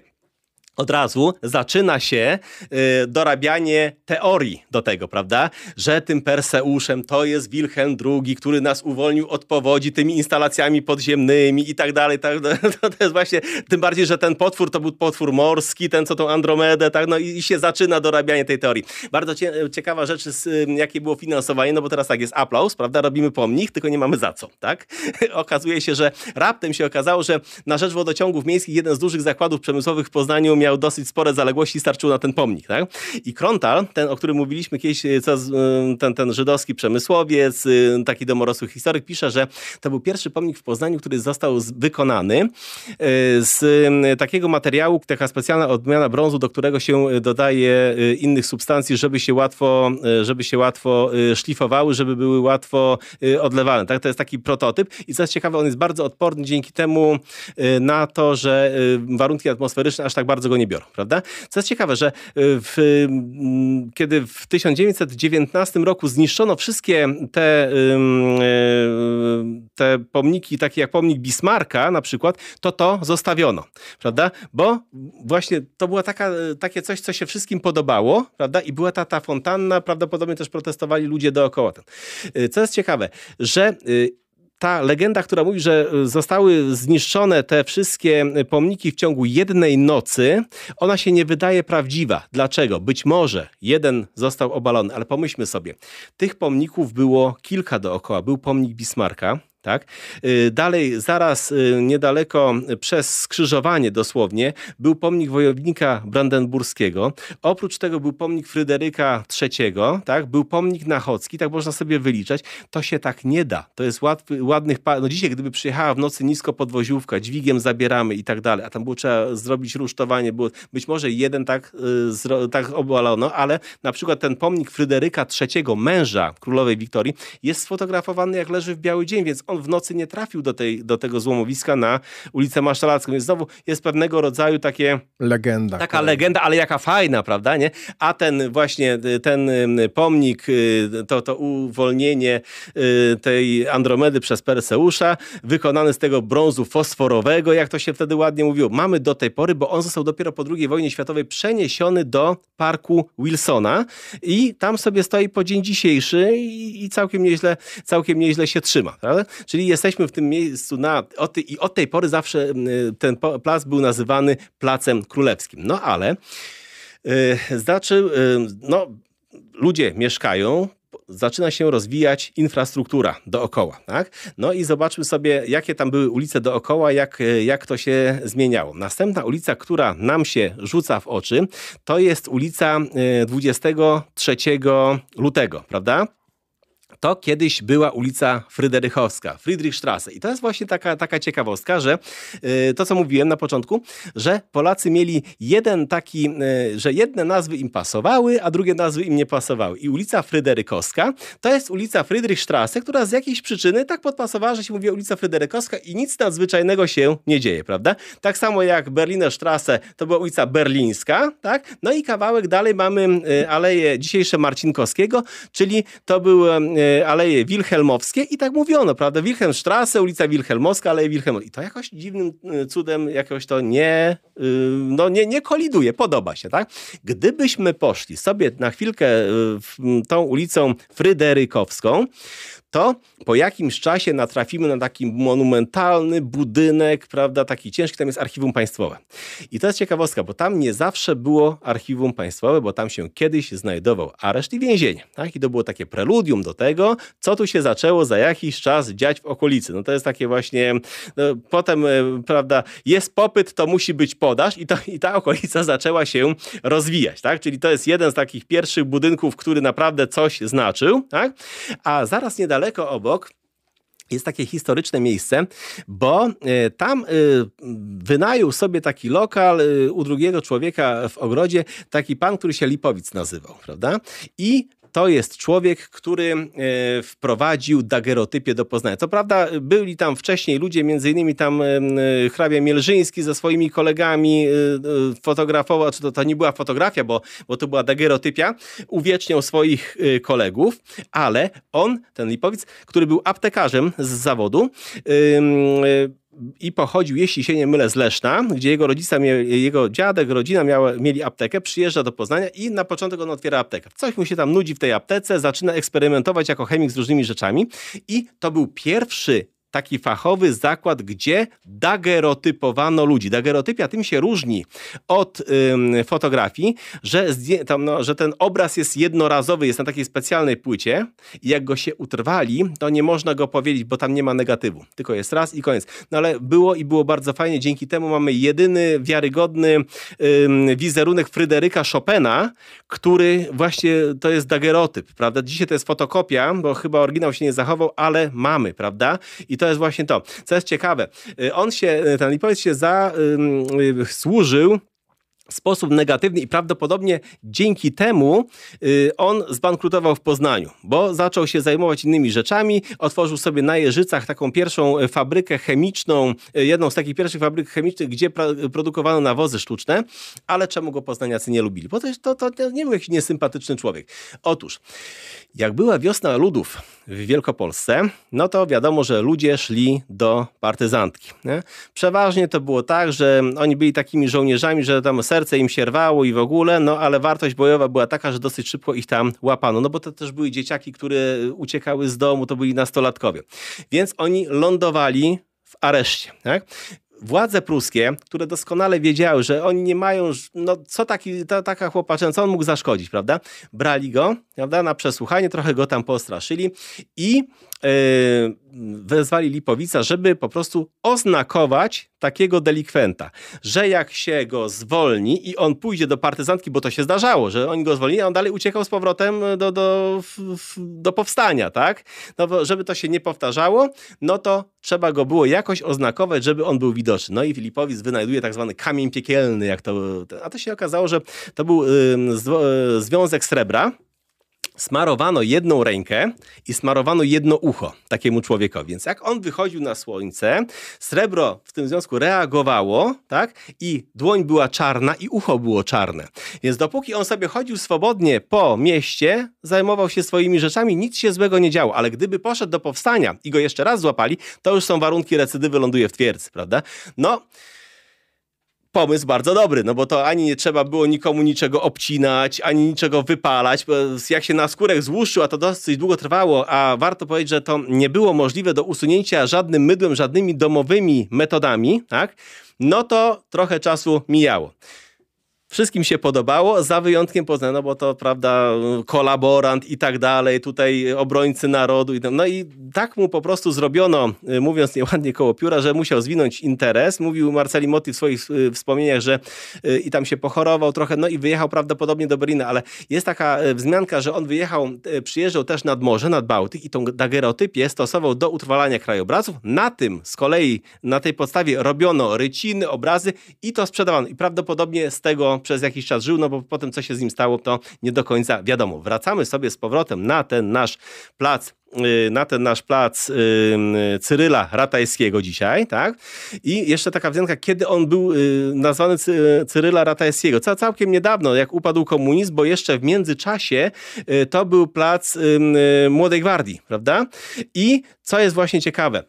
od razu zaczyna się y, dorabianie teorii do tego, prawda? Że tym Perseuszem to jest Wilhelm drugi, który nas uwolnił od powodzi tymi instalacjami podziemnymi i tak dalej. Tak, to, to jest właśnie, tym bardziej, że ten potwór to był potwór morski, ten co tą Andromedę, tak? No i, i się zaczyna dorabianie tej teorii. Bardzo cie, ciekawa rzecz, z, y, jakie było finansowanie, no bo teraz tak jest aplauz, prawda? Robimy pomnik, tylko nie mamy za co, tak? Okazuje się, że raptem się okazało, że na rzecz wodociągów miejskich jeden z dużych zakładów przemysłowych w Poznaniu miał dosyć spore zaległości i starczył na ten pomnik, tak? I Krontal, ten, o którym mówiliśmy kiedyś, ten, ten żydowski przemysłowiec, taki domorosły historyk, pisze, że to był pierwszy pomnik w Poznaniu, który został wykonany z takiego materiału, taka specjalna odmiana brązu, do którego się dodaje innych substancji, żeby się łatwo, żeby się łatwo szlifowały, żeby były łatwo odlewane, tak? To jest taki prototyp i co jest ciekawe, on jest bardzo odporny dzięki temu na to, że warunki atmosferyczne aż tak bardzo go nie biorą, prawda? Co jest ciekawe, że w, kiedy w tysiąc dziewięćset dziewiętnastym roku zniszczono wszystkie te, te pomniki, takie jak pomnik Bismarcka na przykład, to to zostawiono, prawda? Bo właśnie to było taka, takie coś, co się wszystkim podobało, prawda? I była ta, ta fontanna, prawdopodobnie też protestowali ludzie dookoła. Co jest ciekawe, że ta legenda, która mówi, że zostały zniszczone te wszystkie pomniki w ciągu jednej nocy, ona się nie wydaje prawdziwa. Dlaczego? Być może jeden został obalony, ale pomyślmy sobie. Tych pomników było kilka dookoła. Był pomnik Bismarcka, tak? Dalej, zaraz niedaleko przez skrzyżowanie dosłownie, był pomnik wojownika brandenburskiego. Oprócz tego był pomnik Fryderyka trzeciego, tak? Był pomnik Nachocki, tak można sobie wyliczać. To się tak nie da. To jest łatwy, ładnych... Pa... No dzisiaj, gdyby przyjechała w nocy nisko podwoziówka, dźwigiem zabieramy i tak dalej, a tam było trzeba zrobić rusztowanie. Było... Być może jeden tak, yy, tak obalono, ale na przykład ten pomnik Fryderyka trzeciego, męża królowej Wiktorii, jest sfotografowany jak leży w biały dzień, więc on w nocy nie trafił do, tej, do tego złomowiska na ulicę Marszalacką. Więc znowu jest pewnego rodzaju takie... Legenda. Taka tak. legenda, ale jaka fajna, prawda, nie? A ten właśnie, ten pomnik, to, to uwolnienie tej Andromedy przez Perseusza, wykonany z tego brązu fosforowego, jak to się wtedy ładnie mówiło, mamy do tej pory, bo on został dopiero po drugiej wojnie światowej przeniesiony do Parku Wilsona i tam sobie stoi po dzień dzisiejszy i, i całkiem, nieźle, całkiem nieźle się trzyma, prawda? Czyli jesteśmy w tym miejscu na, od, i od tej pory zawsze ten plac był nazywany Placem Królewskim. No ale yy, znaczy, yy, no, ludzie mieszkają, zaczyna się rozwijać infrastruktura dookoła, tak? No i zobaczmy sobie, jakie tam były ulice dookoła, jak, jak to się zmieniało. Następna ulica, która nam się rzuca w oczy, to jest ulica dwudziestego trzeciego lutego, prawda? To kiedyś była ulica Fryderykowska, Friedrichstrasse. I to jest właśnie taka, taka ciekawostka, że yy, to, co mówiłem na początku, że Polacy mieli jeden taki, yy, że jedne nazwy im pasowały, a drugie nazwy im nie pasowały. I ulica Fryderykowska to jest ulica Friedrichstrasse, która z jakiejś przyczyny tak podpasowała, że się mówi ulica Fryderykowska i nic nadzwyczajnego się nie dzieje, prawda? Tak samo jak Berliner Strasse to była ulica Berlińska, tak? No i kawałek dalej mamy yy, aleję dzisiejsze Marcinkowskiego, czyli to był yy, aleje Wilhelmowskie i tak mówiono, prawda? Wilhelmstrasse, ulica Wilhelmowska, aleje Wilhelmowskie. I to jakoś dziwnym cudem jakoś to nie, no nie, nie koliduje, podoba się, tak? Gdybyśmy poszli sobie na chwilkę tą ulicą Fryderykowską, to po jakimś czasie natrafimy na taki monumentalny budynek, prawda, taki ciężki, tam jest archiwum państwowe. I to jest ciekawostka, bo tam nie zawsze było archiwum państwowe, bo tam się kiedyś znajdował areszt i więzienie, tak? I to było takie preludium do tego, co tu się zaczęło za jakiś czas dziać w okolicy. No to jest takie właśnie, no, potem, prawda, jest popyt, to musi być podaż i, to, i ta okolica zaczęła się rozwijać, tak? Czyli to jest jeden z takich pierwszych budynków, który naprawdę coś znaczył, tak? A zaraz niedaleko daleko obok jest takie historyczne miejsce, bo tam wynajął sobie taki lokal u drugiego człowieka w ogrodzie, taki pan, który się Lipowicz nazywał, prawda? I to jest człowiek, który wprowadził dagerotypię do Poznania. Co prawda byli tam wcześniej ludzie, między innymi tam hrabia Mielżyński ze swoimi kolegami fotografował, czy to, to nie była fotografia, bo, bo to była dagerotypia, uwieczniał swoich kolegów, ale on, ten Lipowicz, który był aptekarzem z zawodu, yy, i pochodził, jeśli się nie mylę, z Leszna, gdzie jego rodzice, jego dziadek, rodzina miała, mieli aptekę, przyjeżdża do Poznania i na początek on otwiera aptekę. Coś mu się tam nudzi w tej aptece, zaczyna eksperymentować jako chemik z różnymi rzeczami i to był pierwszy taki fachowy zakład, gdzie dagerotypowano ludzi. Dagerotypia tym się różni od ym, fotografii, że, tam, no, że ten obraz jest jednorazowy, jest na takiej specjalnej płycie i jak go się utrwali, to nie można go powiedzieć, bo tam nie ma negatywu. Tylko jest raz i koniec. No ale było i było bardzo fajnie. Dzięki temu mamy jedyny wiarygodny ym, wizerunek Fryderyka Chopina, który właśnie to jest dagerotyp, prawda? Dzisiaj to jest fotokopia, bo chyba oryginał się nie zachował, ale mamy, prawda? I to jest właśnie to. Co jest ciekawe, on się, ten Lipowiec się zasłużył w sposób negatywny i prawdopodobnie dzięki temu on zbankrutował w Poznaniu, bo zaczął się zajmować innymi rzeczami, otworzył sobie na Jeżycach taką pierwszą fabrykę chemiczną, jedną z takich pierwszych fabryk chemicznych, gdzie produkowano nawozy sztuczne, ale czemu go poznaniacy nie lubili? Bo to, to, to nie był jakiś niesympatyczny człowiek. Otóż, jak była wiosna ludów w Wielkopolsce, no to wiadomo, że ludzie szli do partyzantki. Nie? Przeważnie to było tak, że oni byli takimi żołnierzami, że tam serce im się rwało i w ogóle, no ale wartość bojowa była taka, że dosyć szybko ich tam łapano, no bo to też były dzieciaki, które uciekały z domu, to byli nastolatkowie. Więc oni lądowali w areszcie, tak? Władze pruskie, które doskonale wiedziały, że oni nie mają, no co taki, ta, taka chłopaczęca, co on mógł zaszkodzić, prawda? Brali go, prawda, na przesłuchanie, trochę go tam postraszyli i yy, wezwali Lipowica, żeby po prostu oznakować takiego delikwenta, że jak się go zwolni i on pójdzie do partyzantki, bo to się zdarzało, że oni go zwolnili, a on dalej uciekał z powrotem do, do, do powstania, tak? No, żeby to się nie powtarzało, no to trzeba go było jakoś oznakować, żeby on był widoczny. No i Lipowic wynajduje tak zwany kamień piekielny, jak to, a to się okazało, że to był yy, związek srebra. Smarowano jedną rękę i smarowano jedno ucho takiemu człowiekowi. Więc jak on wychodził na słońce, srebro w tym związku reagowało, tak? I dłoń była czarna i ucho było czarne. Więc dopóki on sobie chodził swobodnie po mieście, zajmował się swoimi rzeczami, nic się złego nie działo. Ale gdyby poszedł do powstania i go jeszcze raz złapali, to już są warunki recydywy, ląduje w twierdzy, prawda? No... Pomysł bardzo dobry, no bo to ani nie trzeba było nikomu niczego obcinać, ani niczego wypalać. Jak się na skórek złuszczył, a to dosyć długo trwało, a warto powiedzieć, że to nie było możliwe do usunięcia żadnym mydłem, żadnymi domowymi metodami, tak? No to trochę czasu mijało. Wszystkim się podobało, za wyjątkiem Poznania, no bo to, prawda, kolaborant i tak dalej, tutaj obrońcy narodu. I tam, no i tak mu po prostu zrobiono, mówiąc nieładnie, koło pióra, że musiał zwinąć interes. Mówił Marceli Motti w swoich wspomnieniach, że i tam się pochorował trochę, no i wyjechał prawdopodobnie do Berlina, ale jest taka wzmianka, że on wyjechał, przyjeżdżał też nad morze, nad Bałtyk i tą dagerotypię stosował do utrwalania krajobrazów. Na tym z kolei, na tej podstawie robiono ryciny, obrazy i to sprzedawano. I prawdopodobnie z tego przez jakiś czas żył, no bo potem co się z nim stało, to nie do końca wiadomo. Wracamy sobie z powrotem na ten nasz plac, na ten nasz plac Cyryla Ratajskiego dzisiaj, tak? I jeszcze taka wzmianka, kiedy on był nazwany Cyryla Ratajskiego. Cał, całkiem niedawno, jak upadł komunizm, bo jeszcze w międzyczasie to był plac Młodej Gwardii, prawda? I co jest właśnie ciekawe,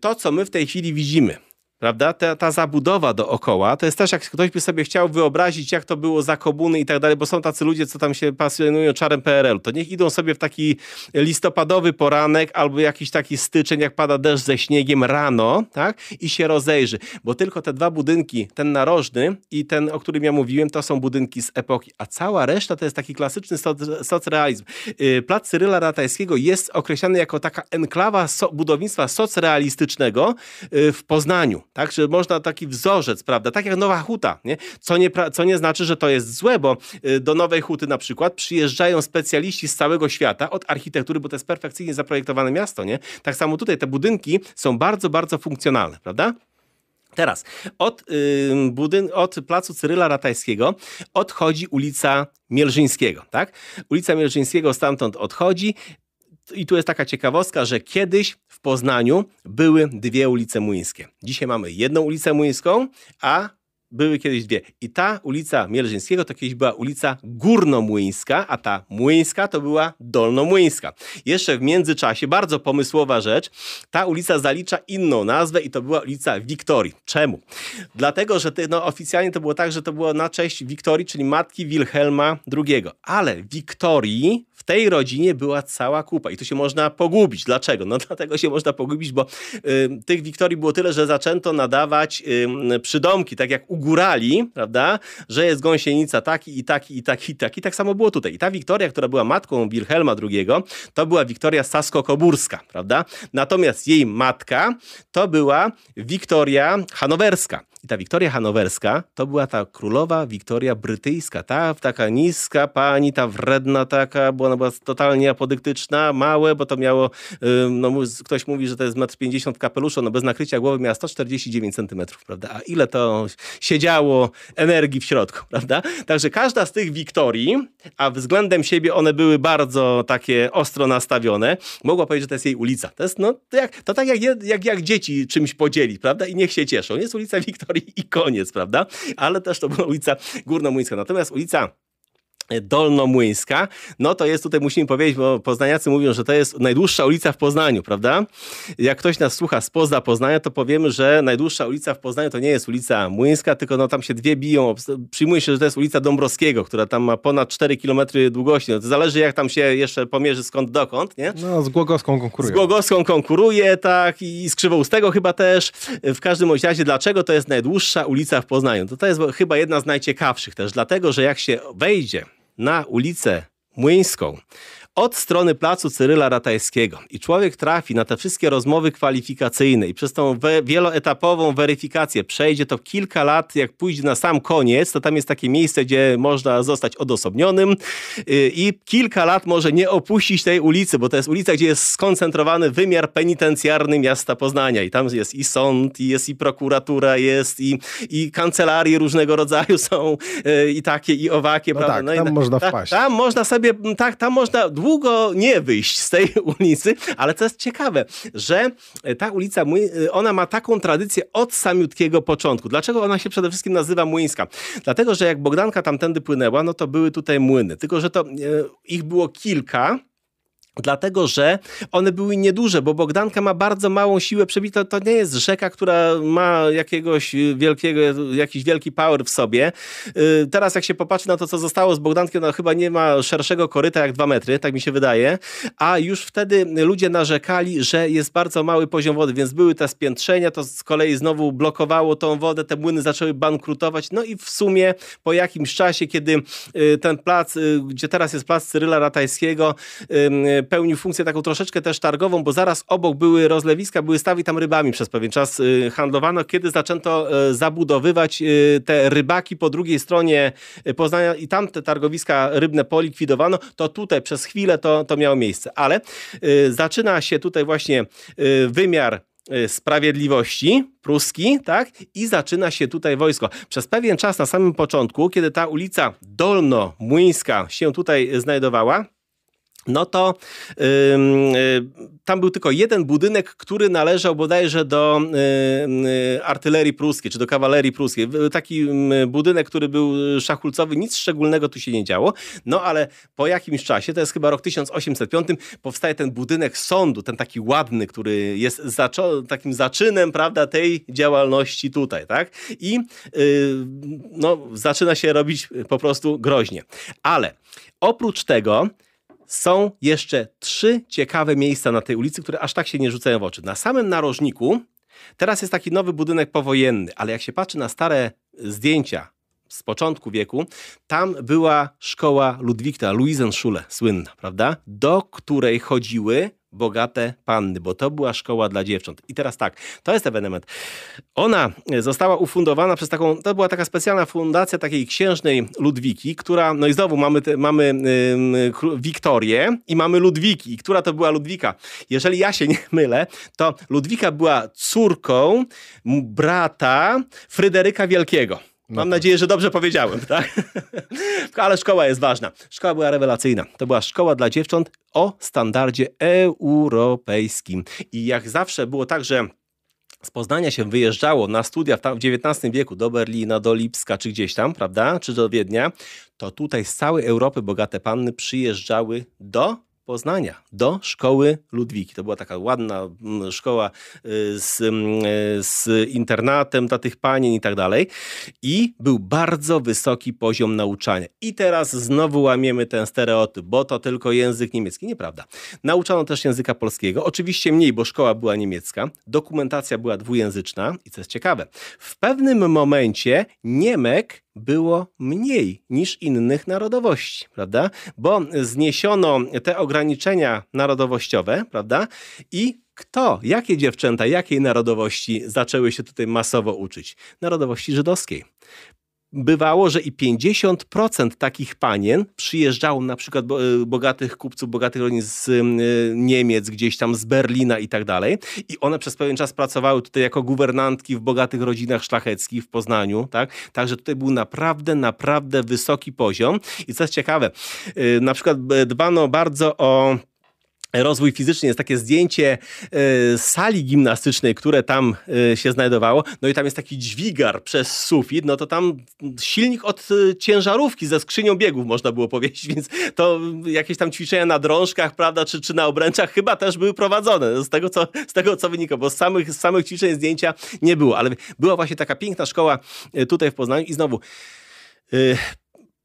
to co my w tej chwili widzimy, prawda? Ta, ta zabudowa dookoła, to jest też, jak ktoś by sobie chciał wyobrazić, jak to było za komuny i tak dalej, bo są tacy ludzie, co tam się pasjonują czarem P R L-u. To niech idą sobie w taki listopadowy poranek albo jakiś taki styczeń, jak pada deszcz ze śniegiem rano, tak? I się rozejrzy. Bo tylko te dwa budynki, ten narożny i ten, o którym ja mówiłem, to są budynki z epoki. A cała reszta to jest taki klasyczny socrealizm. Plac Cyryla Ratajskiego jest określany jako taka enklawa so budownictwa socrealistycznego w Poznaniu. Tak, że można taki wzorzec, prawda, tak jak Nowa Huta, nie? Co, nie, co nie znaczy, że to jest złe, bo do Nowej Huty na przykład przyjeżdżają specjaliści z całego świata od architektury, bo to jest perfekcyjnie zaprojektowane miasto, nie? Tak samo tutaj te budynki są bardzo, bardzo funkcjonalne, prawda? Teraz od, y, budyn od placu Cyryla Ratajskiego odchodzi ulica Mielżyńskiego, tak? Ulica Mielżyńskiego stamtąd odchodzi. I tu jest taka ciekawostka, że kiedyś w Poznaniu były dwie ulice młyńskie. Dzisiaj mamy jedną ulicę młyńską, a były kiedyś dwie. I ta ulica Mierzyńskiego to kiedyś była ulica Górnomłyńska, a ta Młyńska to była Dolnomłyńska. Jeszcze w międzyczasie, bardzo pomysłowa rzecz, ta ulica zalicza inną nazwę i to była ulica Wiktorii. Czemu? Dlatego, że ty, no, oficjalnie to było tak, że to było na cześć Wiktorii, czyli matki Wilhelma drugiego. Ale Wiktorii w tej rodzinie była cała kupa i tu się można pogubić. Dlaczego? No dlatego się można pogubić, bo y, tych Wiktorii było tyle, że zaczęto nadawać y, przydomki, tak jak u górali, prawda, że jest gąsienica taki i taki i taki i taki. Tak samo było tutaj. I ta Wiktoria, która była matką Wilhelma drugiego, to była Wiktoria Sasko-Koburska, prawda? Natomiast jej matka to była Wiktoria Hanowerska. I ta Wiktoria Hanowerska to była ta królowa Wiktoria Brytyjska. Ta taka niska pani, ta wredna taka, bo ona była totalnie apodyktyczna, małe, bo to miało, no ktoś mówi, że to jest metr pięćdziesiąt w kapeluszu, no bez nakrycia głowy miała sto czterdzieści dziewięć centymetrów, prawda? A ile to siedziało energii w środku, prawda? Także każda z tych Wiktorii, a względem siebie one były bardzo takie ostro nastawione, mogła powiedzieć, że to jest jej ulica. To jest, no, to, jak, to tak jak, jak, jak dzieci czymś podzielić, prawda? I niech się cieszą. Jest ulica Wiktorii i koniec, prawda? Ale też to była ulica Górnomłyńska. Natomiast ulica Dolnomłyńska, no to jest tutaj, musimy powiedzieć, bo poznaniacy mówią, że to jest najdłuższa ulica w Poznaniu, prawda? Jak ktoś nas słucha spoza Poznania, to powiemy, że najdłuższa ulica w Poznaniu to nie jest ulica Młyńska, tylko no tam się dwie biją. Przyjmuje się, że to jest ulica Dąbrowskiego, która tam ma ponad cztery kilometry długości. No to zależy, jak tam się jeszcze pomierzy skąd dokąd, nie? No, z Głogowską konkuruje. Z Głogowską konkuruje, tak, i z Krzywoustego chyba też. W każdym razie, dlaczego to jest najdłuższa ulica w Poznaniu? To, to jest chyba jedna z najciekawszych też, dlatego, że jak się wejdzie na ulicę Młyńską od strony placu Cyryla Ratajskiego i człowiek trafi na te wszystkie rozmowy kwalifikacyjne i przez tą we wieloetapową weryfikację przejdzie to kilka lat, jak pójdzie na sam koniec, to tam jest takie miejsce, gdzie można zostać odosobnionym i kilka lat może nie opuścić tej ulicy, bo to jest ulica, gdzie jest skoncentrowany wymiar penitencjarny miasta Poznania i tam jest i sąd, i jest i prokuratura, jest i, i kancelarie różnego rodzaju są i takie, i owakie. No prawda? Tak, no tam i, można ta, wpaść. Tam można sobie, tak, tam można długo nie wyjść z tej ulicy, ale co jest ciekawe, że ta ulica, ona ma taką tradycję od samiutkiego początku. Dlaczego ona się przede wszystkim nazywa Młyńska? Dlatego, że jak Bogdanka tamtędy płynęła, no to były tutaj młyny. Tylko, że to ich było kilka, dlatego, że one były nieduże, bo Bogdanka ma bardzo małą siłę przebitą. To nie jest rzeka, która ma jakiegoś wielkiego, jakiś wielki power w sobie. Teraz jak się popatrzy na to, co zostało z Bogdankiem, no chyba nie ma szerszego koryta jak dwa metry, tak mi się wydaje. A już wtedy ludzie narzekali, że jest bardzo mały poziom wody, więc były te spiętrzenia, to z kolei znowu blokowało tą wodę, te młyny zaczęły bankrutować. No i w sumie po jakimś czasie, kiedy ten plac, gdzie teraz jest plac Cyryla Ratajskiego, pełnił funkcję taką troszeczkę też targową, bo zaraz obok były rozlewiska, były stawy, tam rybami przez pewien czas handlowano, kiedy zaczęto zabudowywać te rybaki po drugiej stronie Poznania i tam te targowiska rybne polikwidowano, to tutaj przez chwilę to, to miało miejsce. Ale zaczyna się tutaj właśnie wymiar sprawiedliwości pruski, tak? I zaczyna się tutaj wojsko. Przez pewien czas na samym początku, kiedy ta ulica Dolnomłyńska się tutaj znajdowała, no to yy, yy, tam był tylko jeden budynek, który należał bodajże do yy, yy, artylerii pruskiej, czy do kawalerii pruskiej. Taki yy, budynek, który był szachulcowy, nic szczególnego tu się nie działo. No ale po jakimś czasie, to jest chyba rok tysiąc osiemset piąty, powstaje ten budynek sądu, ten taki ładny, który jest takim zaczynem, prawda, tej działalności tutaj, tak? I yy, no, zaczyna się robić po prostu groźnie. Ale oprócz tego są jeszcze trzy ciekawe miejsca na tej ulicy, które aż tak się nie rzucają w oczy. Na samym narożniku teraz jest taki nowy budynek powojenny, ale jak się patrzy na stare zdjęcia z początku wieku, tam była szkoła Ludwika, Luisenschule, słynna, prawda? Do której chodziły bogate panny, bo to była szkoła dla dziewcząt. I teraz tak, to jest ewenement. Ona została ufundowana przez taką, to była taka specjalna fundacja takiej księżnej Ludwiki, która, no i znowu mamy, te, mamy yy, Wiktorię i mamy Ludwiki. I która to była Ludwika? Jeżeli ja się nie mylę, to Ludwika była córką brata Fryderyka Wielkiego. No. Mam nadzieję, że dobrze powiedziałem, tak? Ale szkoła jest ważna. Szkoła była rewelacyjna. To była szkoła dla dziewcząt o standardzie europejskim. I jak zawsze było tak, że z Poznania się wyjeżdżało na studia w dziewiętnastym wieku do Berlina, do Lipska czy gdzieś tam, prawda, czy do Wiednia, to tutaj z całej Europy bogate panny przyjeżdżały do Poznania, do szkoły Ludwiki. To była taka ładna szkoła z, z internatem dla tych panien i tak dalej. I był bardzo wysoki poziom nauczania. I teraz znowu łamiemy ten stereotyp, bo to tylko język niemiecki. Nieprawda. Nauczano też języka polskiego. Oczywiście mniej, bo szkoła była niemiecka. Dokumentacja była dwujęzyczna. I co jest ciekawe, w pewnym momencie Niemek było mniej niż innych narodowości, prawda? Bo zniesiono te ograniczenia narodowościowe, prawda? I kto, jakie dziewczęta, jakiej narodowości zaczęły się tutaj masowo uczyć? Narodowości żydowskiej. Bywało, że i pięćdziesiąt procent takich panien przyjeżdżało na przykład bogatych kupców, bogatych rodzin z Niemiec, gdzieś tam z Berlina i tak dalej. I one przez pewien czas pracowały tutaj jako guwernantki w bogatych rodzinach szlacheckich w Poznaniu. Tak? Także tutaj był naprawdę, naprawdę wysoki poziom. I co jest ciekawe, na przykład dbano bardzo o rozwój fizyczny. Jest takie zdjęcie y, sali gimnastycznej, które tam y, się znajdowało, no i tam jest taki dźwigar przez sufit, no to tam silnik od y, ciężarówki ze skrzynią biegów można było powiedzieć, więc to jakieś tam ćwiczenia na drążkach, prawda, czy, czy na obręczach chyba też były prowadzone, z tego co, z tego, co wynika, bo z samych, z samych ćwiczeń zdjęcia nie było, ale była właśnie taka piękna szkoła y, tutaj w Poznaniu i znowu y,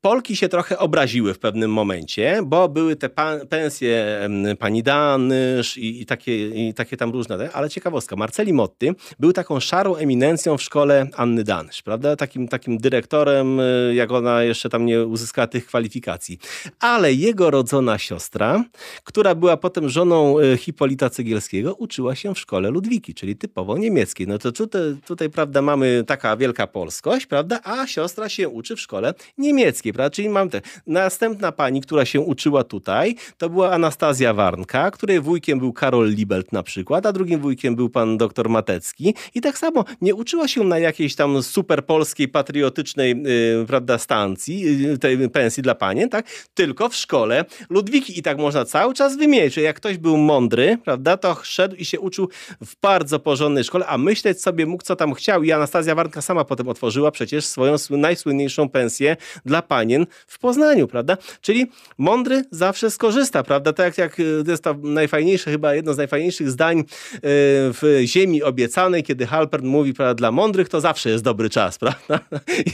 Polki się trochę obraziły w pewnym momencie, bo były te pan, pensje pani Danysz i, i, takie, i takie tam różne, ale ciekawostka, Marceli Motti był taką szarą eminencją w szkole Anny Danysz, prawda? Takim, takim dyrektorem, jak ona jeszcze tam nie uzyskała tych kwalifikacji. Ale jego rodzona siostra, która była potem żoną Hipolita Cegielskiego, uczyła się w szkole Ludwiki, czyli typowo niemieckiej. No to tutaj, tutaj prawda, mamy taka wielka polskość, prawda? A siostra się uczy w szkole niemieckiej. Prawda? Czyli mam te. Następna pani, która się uczyła tutaj, to była Anastazja Warnka, której wujkiem był Karol Libelt na przykład, a drugim wujkiem był pan doktor Matecki. I tak samo nie uczyła się na jakiejś tam super polskiej, patriotycznej yy, prawda, stacji, yy, tej pensji dla panien, tak? Tylko w szkole Ludwiki. I tak można cały czas wymienić. Czyli jak ktoś był mądry, prawda, to szedł i się uczył w bardzo porządnej szkole, a myśleć sobie mógł, co tam chciał. I Anastazja Warnka sama potem otworzyła przecież swoją najsłynniejszą pensję dla panien w Poznaniu, prawda? Czyli mądry zawsze skorzysta, prawda? Tak jak to jest to najfajniejsze, chyba jedno z najfajniejszych zdań w Ziemi Obiecanej, kiedy Halpern mówi, prawda, dla mądrych to zawsze jest dobry czas, prawda?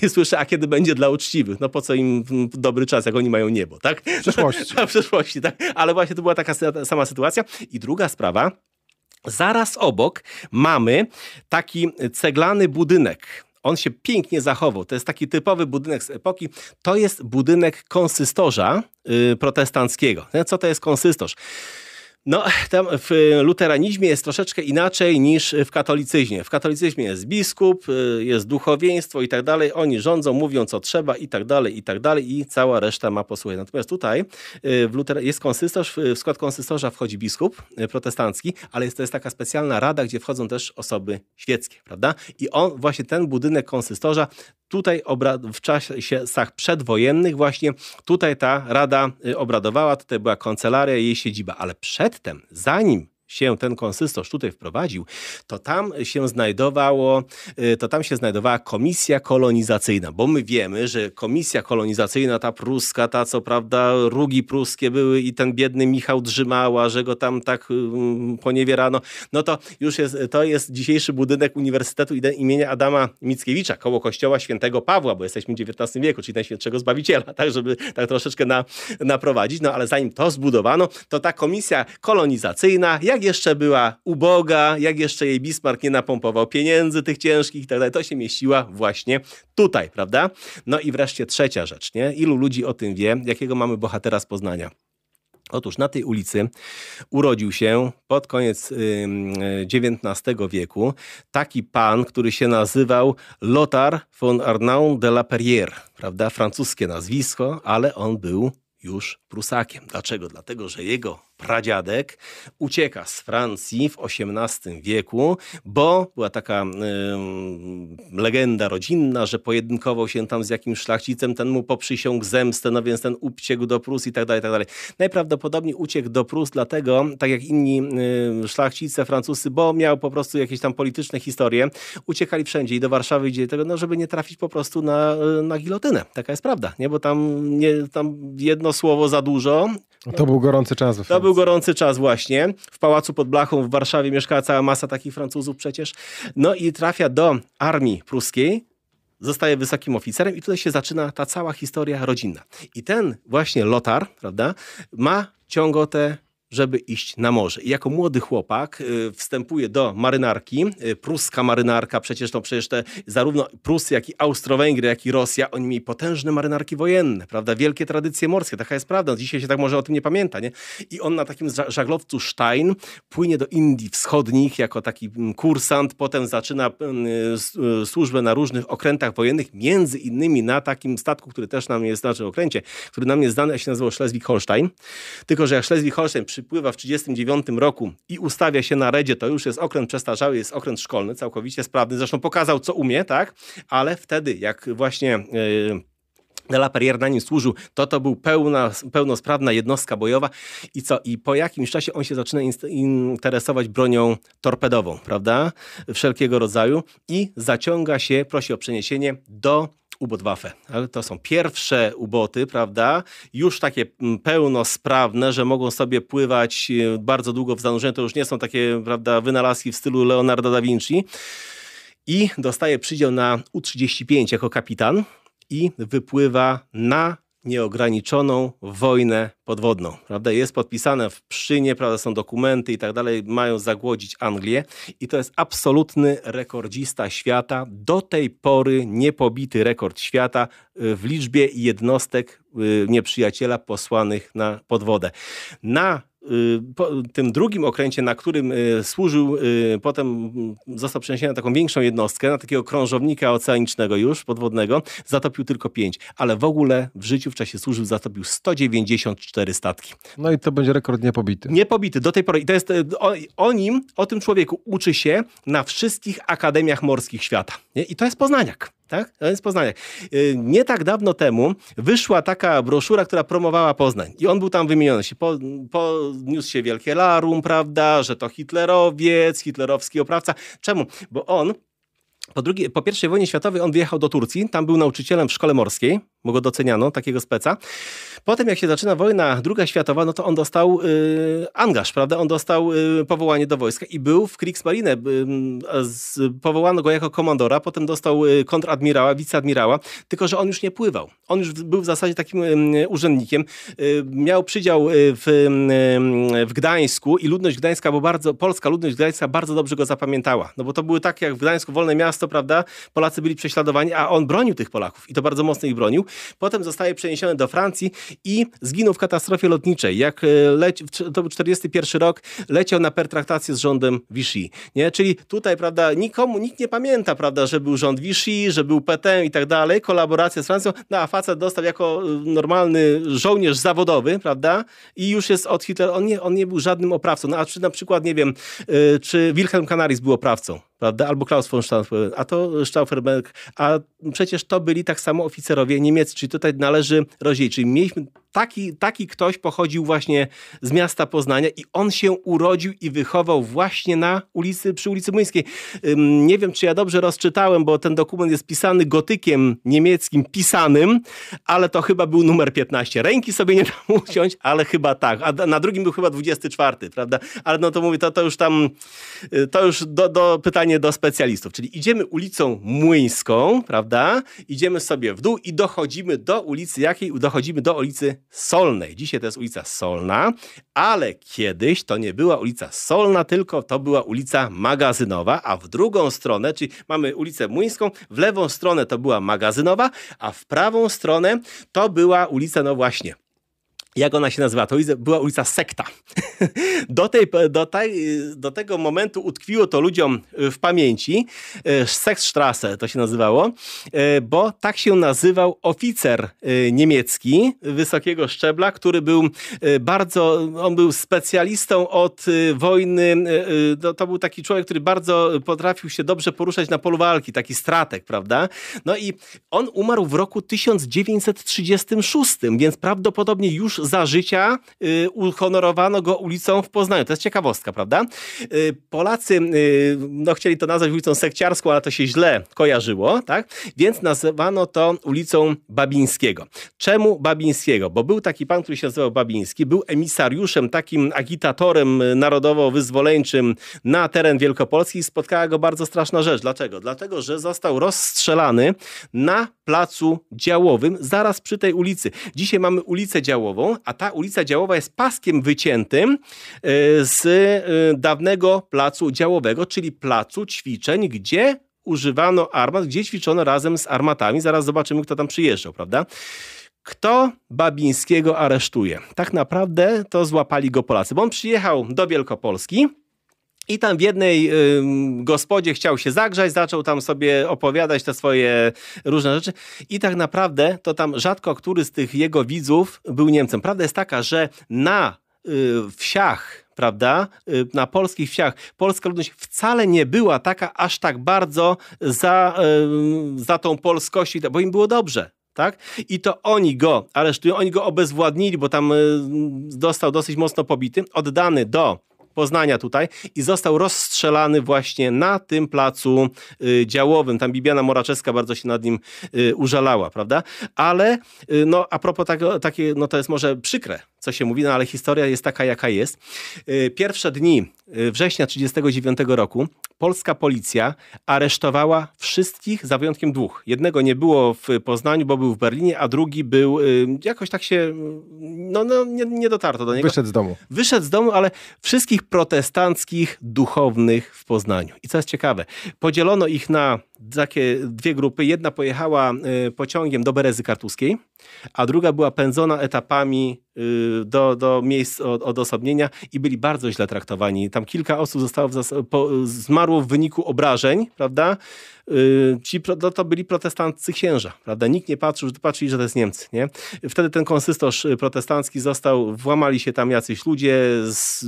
I słyszę, a kiedy będzie dla uczciwych? No po co im dobry czas, jak oni mają niebo, tak? W przyszłości. W przyszłości, tak. Ale właśnie to była taka sama sytuacja. I druga sprawa, zaraz obok mamy taki ceglany budynek. On się pięknie zachował. To jest taki typowy budynek z epoki. To jest budynek konsystorza yy, protestanckiego. Co to jest konsystorz? No, tam w luteranizmie jest troszeczkę inaczej niż w katolicyzmie. W katolicyzmie jest biskup, jest duchowieństwo i tak dalej. Oni rządzą, mówią co trzeba i tak dalej, i tak dalej i cała reszta ma posłuchać. Natomiast tutaj w Luter- jest konsystorz, w skład konsystorza wchodzi biskup protestancki, ale jest, to jest taka specjalna rada, gdzie wchodzą też osoby świeckie, prawda? I on, właśnie ten budynek konsystorza, tutaj w czasach przedwojennych właśnie tutaj ta rada obradowała, tutaj była kancelaria, jej siedziba, ale przedtem, zanim się ten konsystorz tutaj wprowadził, to tam się znajdowało, to tam się znajdowała komisja kolonizacyjna, bo my wiemy, że komisja kolonizacyjna, ta pruska, ta co prawda rugi pruskie były i ten biedny Michał Drzymała, że go tam tak um, poniewierano, no to już jest, to jest dzisiejszy budynek Uniwersytetu imienia Adama Mickiewicza, koło kościoła Świętego Pawła, bo jesteśmy w dziewiętnastym wieku, czyli Najświętszego Zbawiciela, tak, żeby tak troszeczkę na, naprowadzić, no ale zanim to zbudowano, to ta komisja kolonizacyjna, jak Jak jeszcze była uboga, jak jeszcze jej Bismarck nie napompował pieniędzy tych ciężkich i tak dalej, to się mieściła właśnie tutaj, prawda? No i wreszcie trzecia rzecz, nie? Ilu ludzi o tym wie, jakiego mamy bohatera z Poznania? Otóż na tej ulicy urodził się pod koniec dziewiętnastego wieku taki pan, który się nazywał Lothar von Arnaud de la Perrière, prawda? Francuskie nazwisko, ale on był już Prusakiem. Dlaczego? Dlatego, że jego pradziadek, ucieka z Francji w osiemnastym wieku, bo była taka y, legenda rodzinna, że pojedynkował się tam z jakimś szlachcicem, ten mu poprzysiągł zemstę, no więc ten uciekł do Prus i tak dalej, tak dalej. Najprawdopodobniej uciekł do Prus dlatego, tak jak inni y, szlachcice francuscy, bo miał po prostu jakieś tam polityczne historie, uciekali wszędzie i do Warszawy, i tego, no, żeby nie trafić po prostu na, na gilotynę. Taka jest prawda, nie? Bo tam, nie, tam jedno słowo za dużo. To był gorący czas we Francji. To był gorący czas właśnie. W Pałacu pod Blachą w Warszawie mieszkała cała masa takich Francuzów przecież. No i trafia do armii pruskiej, zostaje wysokim oficerem i tutaj się zaczyna ta cała historia rodzinna. I ten właśnie Lothar, prawda, ma ciągotę, żeby iść na morze. I jako młody chłopak y, wstępuje do marynarki. Y, pruska marynarka, przecież no przecież te zarówno Prusy, jak i Austro-Węgry, jak i Rosja, oni mieli potężne marynarki wojenne, prawda? Wielkie tradycje morskie, taka jest prawda. Dzisiaj się tak może o tym nie pamięta, nie? I on na takim żaglowcu Stein płynie do Indii Wschodnich jako taki kursant, potem zaczyna y, y, służbę na różnych okrętach wojennych, między innymi na takim statku, który też nam jest, znaczy okręcie, który nam jest znany, a się nazywał Schleswig-Holstein. Tylko że jak Schleswig-Holstein przypływa w tysiąc dziewięćset trzydziestym dziewiątym roku i ustawia się na redzie, to już jest okręt przestarzały, jest okręt szkolny, całkowicie sprawny. Zresztą pokazał, co umie, tak? Ale wtedy, jak właśnie Yy... De la Perrière na nim służył, to to był pełna, pełnosprawna jednostka bojowa i co? I po jakimś czasie on się zaczyna interesować bronią torpedową, prawda? Wszelkiego rodzaju i zaciąga się, prosi o przeniesienie do U-Boot Waffe. Ale to są pierwsze uboty, prawda? Już takie pełnosprawne, że mogą sobie pływać bardzo długo w zanurzeniu. To już nie są takie, prawda, wynalazki w stylu Leonardo da Vinci. I dostaje przydział na U trzydzieści pięć jako kapitan i wypływa na nieograniczoną wojnę podwodną, prawda? Jest podpisane w Pszczynie, prawda? Są dokumenty i tak dalej, mają zagłodzić Anglię i to jest absolutny rekordzista świata, do tej pory niepobity rekord świata w liczbie jednostek nieprzyjaciela posłanych na podwodę. Na Po tym drugim okręcie, na którym służył, potem został przeniesiony na taką większą jednostkę, na takiego krążownika oceanicznego już, podwodnego, zatopił tylko pięć, ale w ogóle w życiu, w czasie służby zatopił sto dziewięćdziesiąt cztery statki. No i to będzie rekord niepobity. Niepobity, do tej pory. I to jest, o, o nim, o tym człowieku uczy się na wszystkich akademiach morskich świata. Nie? I to jest poznaniak. Tak? To jest Poznaniak. Nie tak dawno temu wyszła taka broszura, która promowała Poznań. I on był tam wymieniony. Się po, podniósł się wielkie larum, prawda, że to hitlerowiec, hitlerowski oprawca. Czemu? Bo on po, drugiej, po pierwszej wojnie światowej on wyjechał do Turcji. Tam był nauczycielem w szkole morskiej. Bo go doceniano, takiego speca. Potem jak się zaczyna wojna druga światowa, no to on dostał y, angaż, prawda? On dostał y, powołanie do wojska i był w Kriegsmarine. Y, z, powołano go jako komandora, potem dostał y, kontradmirała, wiceadmirała, tylko że on już nie pływał. On już był w zasadzie takim y, urzędnikiem. Y, miał przydział w, y, w Gdańsku i ludność gdańska, bo bardzo, polska ludność gdańska bardzo dobrze go zapamiętała. No bo to były tak jak w Gdańsku wolne miasto, prawda? Polacy byli prześladowani, a on bronił tych Polaków i to bardzo mocno ich bronił. Potem zostaje przeniesiony do Francji i zginął w katastrofie lotniczej. Jak leci, to był czterdziesty pierwszy rok, leciał na pertraktację z rządem Vichy. Nie? Czyli tutaj, prawda, nikomu, nikt nie pamięta, prawda, że był rząd Vichy, że był P T M i tak dalej, kolaboracja z Francją. No a facet dostał jako normalny żołnierz zawodowy, prawda, i już jest od Hitlera. On nie, on nie był żadnym oprawcą. No a czy na przykład, nie wiem, yy, czy Wilhelm Canaris był oprawcą, prawda, albo Klaus von Stauffenberg, a to Stauffenberg, a przecież to byli tak samo oficerowie niemieccy, czyli tutaj należy rozdzielić. Czyli mieliśmy taki, taki ktoś pochodził właśnie z miasta Poznania i on się urodził i wychował właśnie na ulicy, przy ulicy Młyńskiej. Ym, nie wiem, czy ja dobrze rozczytałem, bo ten dokument jest pisany gotykiem niemieckim, pisanym, ale to chyba był numer piętnaście. Ręki sobie nie dam uciąć, ale chyba tak. A na drugim był chyba dwudziesty czwarty, prawda? Ale no to mówię, to, to już tam, to już do, do pytania do specjalistów, czyli idziemy ulicą Młyńską, prawda, idziemy sobie w dół i dochodzimy do ulicy jakiej? Dochodzimy do ulicy Solnej. Dzisiaj to jest ulica Solna, ale kiedyś to nie była ulica Solna, tylko to była ulica Magazynowa, a w drugą stronę, czyli mamy ulicę Młyńską, w lewą stronę to była Magazynowa, a w prawą stronę to była ulica, no właśnie, Jak ona się nazywała? To była ulica Sekta. Do, tej, do, tej, do tego momentu utkwiło to ludziom w pamięci. Sektstrasse to się nazywało, bo tak się nazywał oficer niemiecki wysokiego szczebla, który był bardzo, on był specjalistą od wojny. To był taki człowiek, który bardzo potrafił się dobrze poruszać na polu walki, taki strateg, prawda? No i on umarł w roku tysiąc dziewięćset trzydziestym szóstym, więc prawdopodobnie już za życia y, uhonorowano go ulicą w Poznaniu. To jest ciekawostka, prawda? Y, Polacy y, no, chcieli to nazwać ulicą sekciarską, ale to się źle kojarzyło, tak? Więc nazywano to ulicą Babińskiego. Czemu Babińskiego? Bo był taki pan, który się nazywał Babiński, był emisariuszem, takim agitatorem narodowo-wyzwoleńczym na teren Wielkopolski i spotkała go bardzo straszna rzecz. Dlaczego? Dlatego, że został rozstrzelany na placu Działowym, zaraz przy tej ulicy. Dzisiaj mamy ulicę Działową, a ta ulica Działowa jest paskiem wyciętym z dawnego placu Działowego, czyli placu ćwiczeń, gdzie używano armat, gdzie ćwiczono razem z armatami. Zaraz zobaczymy, kto tam przyjeżdżał, prawda? Kto Babińskiego aresztuje? Tak naprawdę to złapali go Polacy, bo on przyjechał do Wielkopolski i tam w jednej y, gospodzie chciał się zagrzać, zaczął tam sobie opowiadać te swoje różne rzeczy i tak naprawdę to tam rzadko który z tych jego widzów był Niemcem. Prawda jest taka, że na y, wsiach, prawda, na polskich wsiach polska ludność wcale nie była taka aż tak bardzo za, y, za tą polskość, bo im było dobrze. Tak? I to oni go aresztują, oni go obezwładnili, bo tam y, został dosyć mocno pobity, oddany do Poznania tutaj i został rozstrzelany właśnie na tym placu y, Działowym. Tam Bibiana Moraczewska bardzo się nad nim y, użalała, prawda? Ale y, no a propos tego, takie, no to jest może przykre, co się mówi, no ale historia jest taka, jaka jest. Y, pierwsze dni y, września tysiąc dziewięćset trzydziestego dziewiątego roku polska policja aresztowała wszystkich, za wyjątkiem dwóch. Jednego nie było w Poznaniu, bo był w Berlinie, a drugi był, y, jakoś tak się, no, no nie, nie dotarto do niego. Wyszedł z domu. Wyszedł z domu, ale wszystkich protestanckich duchownych w Poznaniu. I co jest ciekawe, podzielono ich na takie dwie grupy. Jedna pojechała y, pociągiem do Berezy Kartuskiej, a druga była pędzona etapami y, do, do miejsc od, odosobnienia i byli bardzo źle traktowani. Tam kilka osób zostało w po, zmarło w wyniku obrażeń, prawda? Y, ci pro, no, to byli protestancy księża, prawda? Nikt nie patrzył, patrzyli, że to jest Niemcy, nie? Wtedy ten konsystorz protestancki został, włamali się tam jacyś ludzie, z,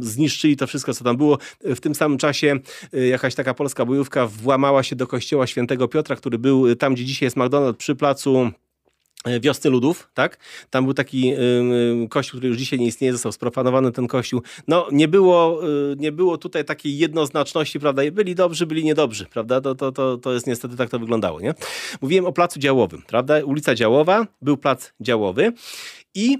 zniszczyli to wszystko, co tam było. W tym samym czasie y, jakaś taka polska bojówka włamała się do kościoła Świętego Piotra, który był tam, gdzie dzisiaj jest McDonald's, przy placu Wiosny Ludów, tak? Tam był taki yy, kościół, który już dzisiaj nie istnieje, został sprofanowany ten kościół. No, nie było, yy, nie było tutaj takiej jednoznaczności, prawda? Byli dobrzy, byli niedobrzy, prawda? To, to, to, to jest niestety, tak to wyglądało, nie? Mówiłem o placu Działowym, prawda? Ulica Działowa, był plac Działowy i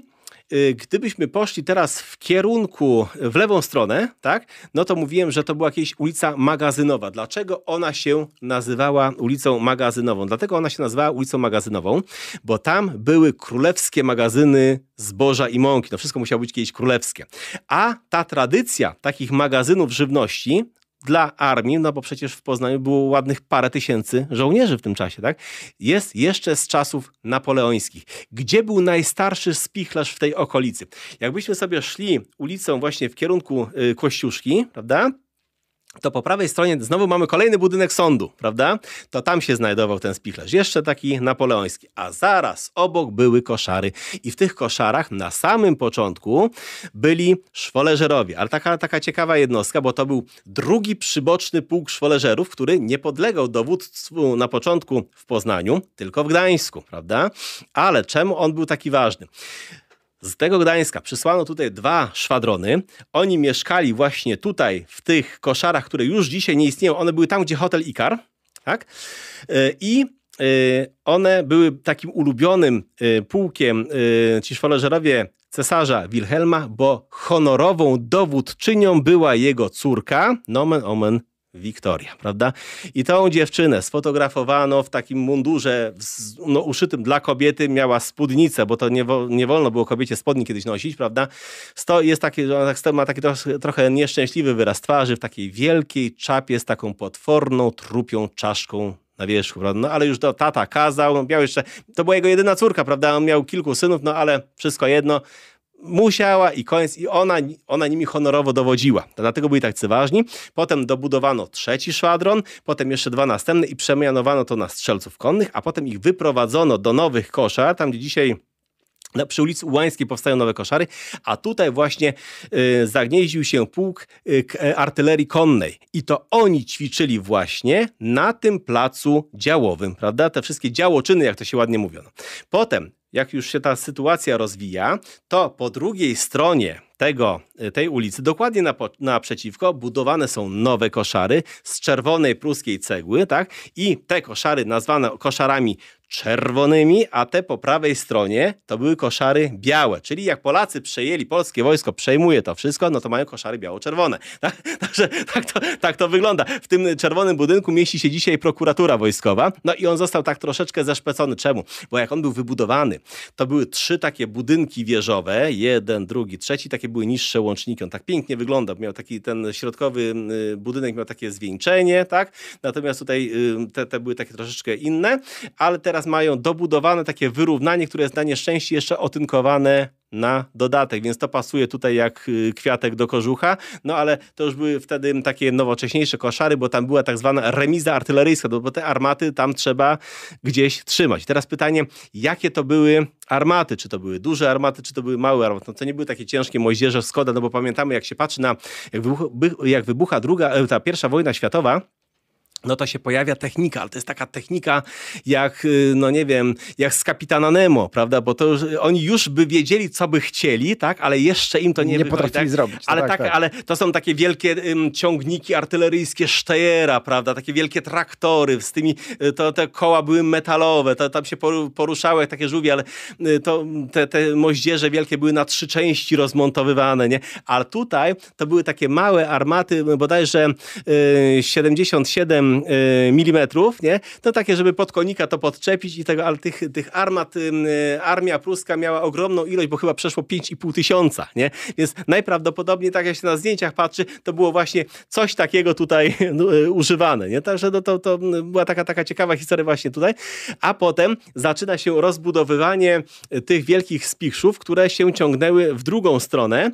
gdybyśmy poszli teraz w kierunku, w lewą stronę, tak, no to mówiłem, że to była jakaś ulica Magazynowa. Dlaczego ona się nazywała ulicą Magazynową? Dlatego ona się nazywała ulicą Magazynową, bo tam były królewskie magazyny zboża i mąki. No wszystko musiało być kiedyś królewskie. A ta tradycja takich magazynów żywności dla armii, no bo przecież w Poznaniu było ładnych parę tysięcy żołnierzy w tym czasie, tak? Jest jeszcze z czasów napoleońskich. Gdzie był najstarszy spichlerz w tej okolicy? Jakbyśmy sobie szli ulicą właśnie w kierunku yy, Kościuszki, prawda? To po prawej stronie znowu mamy kolejny budynek sądu, prawda? To tam się znajdował ten spichlerz, jeszcze taki napoleoński. A zaraz obok były koszary. I w tych koszarach na samym początku byli szwoleżerowie. Ale taka, taka ciekawa jednostka, bo to był drugi przyboczny pułk szwoleżerów, który nie podlegał dowództwu na początku w Poznaniu, tylko w Gdańsku, prawda? Ale czemu on był taki ważny? Z tego Gdańska przysłano tutaj dwa szwadrony. Oni mieszkali właśnie tutaj, w tych koszarach, które już dzisiaj nie istnieją. One były tam, gdzie hotel Ikar. Tak? I one były takim ulubionym pułkiem, ci szwoleżerowie, cesarza Wilhelma, bo honorową dowódczynią była jego córka, nomen omen Wiktoria, prawda? I tą dziewczynę sfotografowano w takim mundurze no, uszytym dla kobiety, miała spódnicę, bo to nie, wo, nie wolno było kobiecie spodni kiedyś nosić, prawda? Sto, jest takie, ma taki trochę, trochę nieszczęśliwy wyraz twarzy, w takiej wielkiej czapie z taką potworną trupią czaszką na wierzchu, prawda? No ale już to tata kazał, miał jeszcze, to była jego jedyna córka, prawda? On miał kilku synów, no ale wszystko jedno. Musiała i koniec, i ona, ona nimi honorowo dowodziła. Dlatego byli tak ważni. Potem dobudowano trzeci szwadron, potem jeszcze dwa następne i przemianowano to na strzelców konnych, a potem ich wyprowadzono do nowych koszar, tam gdzie dzisiaj przy ulicy Ułańskiej powstają nowe koszary, a tutaj właśnie y, zagnieździł się pułk y, k, artylerii konnej. I to oni ćwiczyli właśnie na tym placu działowym, prawda? Te wszystkie działoczyny, jak to się ładnie mówiono. Potem, jak już się ta sytuacja rozwija, to po drugiej stronie tego, tej ulicy, dokładnie napo, naprzeciwko, budowane są nowe koszary z czerwonej pruskiej cegły, tak? I te koszary nazwano koszarami czerwonymi, a te po prawej stronie to były koszary białe. Czyli jak Polacy przejęli, polskie wojsko przejmuje to wszystko, no to mają koszary biało-czerwone. Tak? Także tak to, tak to wygląda. W tym czerwonym budynku mieści się dzisiaj prokuratura wojskowa. No i on został tak troszeczkę zeszpecony. Czemu? Bo jak on był wybudowany, to były trzy takie budynki wieżowe. Jeden, drugi, trzeci. Takie były niższe łączniki. On tak pięknie wyglądał. Miał taki ten środkowy budynek, miał takie zwieńczenie, tak? Natomiast tutaj te, te były takie troszeczkę inne. Ale teraz mają dobudowane takie wyrównanie, które jest na nieszczęście jeszcze otynkowane na dodatek, więc to pasuje tutaj jak kwiatek do kożucha, no ale to już były wtedy takie nowocześniejsze koszary, bo tam była tak zwana remiza artyleryjska, bo te armaty tam trzeba gdzieś trzymać. Teraz pytanie, jakie to były armaty? Czy to były duże armaty, czy to były małe armaty? No to nie były takie ciężkie moździerze, Skoda, no bo pamiętamy, jak się patrzy na, jak wybucha, jak wybucha druga, ta pierwsza wojna światowa, no to się pojawia technika, ale to jest taka technika jak, no nie wiem, jak z Kapitana Nemo, prawda, bo to już, oni już by wiedzieli, co by chcieli, tak, ale jeszcze im to nie, nie potrafili tak zrobić. Ale, tak, tak, tak. ale to są takie wielkie um, ciągniki artyleryjskie Steyera, prawda, takie wielkie traktory z tymi, to te koła były metalowe, to, tam się poruszały jak takie żółwie, ale to, te, te moździerze wielkie były na trzy części rozmontowywane, nie, a tutaj to były takie małe armaty, bodajże y, siedemdziesiąt siedem milimetrów, nie? To takie, żeby pod konika to podczepić i tego, ale tych, tych armat armia pruska miała ogromną ilość, bo chyba przeszło pięć i pół tysiąca, nie? Więc najprawdopodobniej, tak jak się na zdjęciach patrzy, to było właśnie coś takiego tutaj używane, nie? Także no, to, to była taka, taka ciekawa historia właśnie tutaj, a potem zaczyna się rozbudowywanie tych wielkich spichrzów, które się ciągnęły w drugą stronę,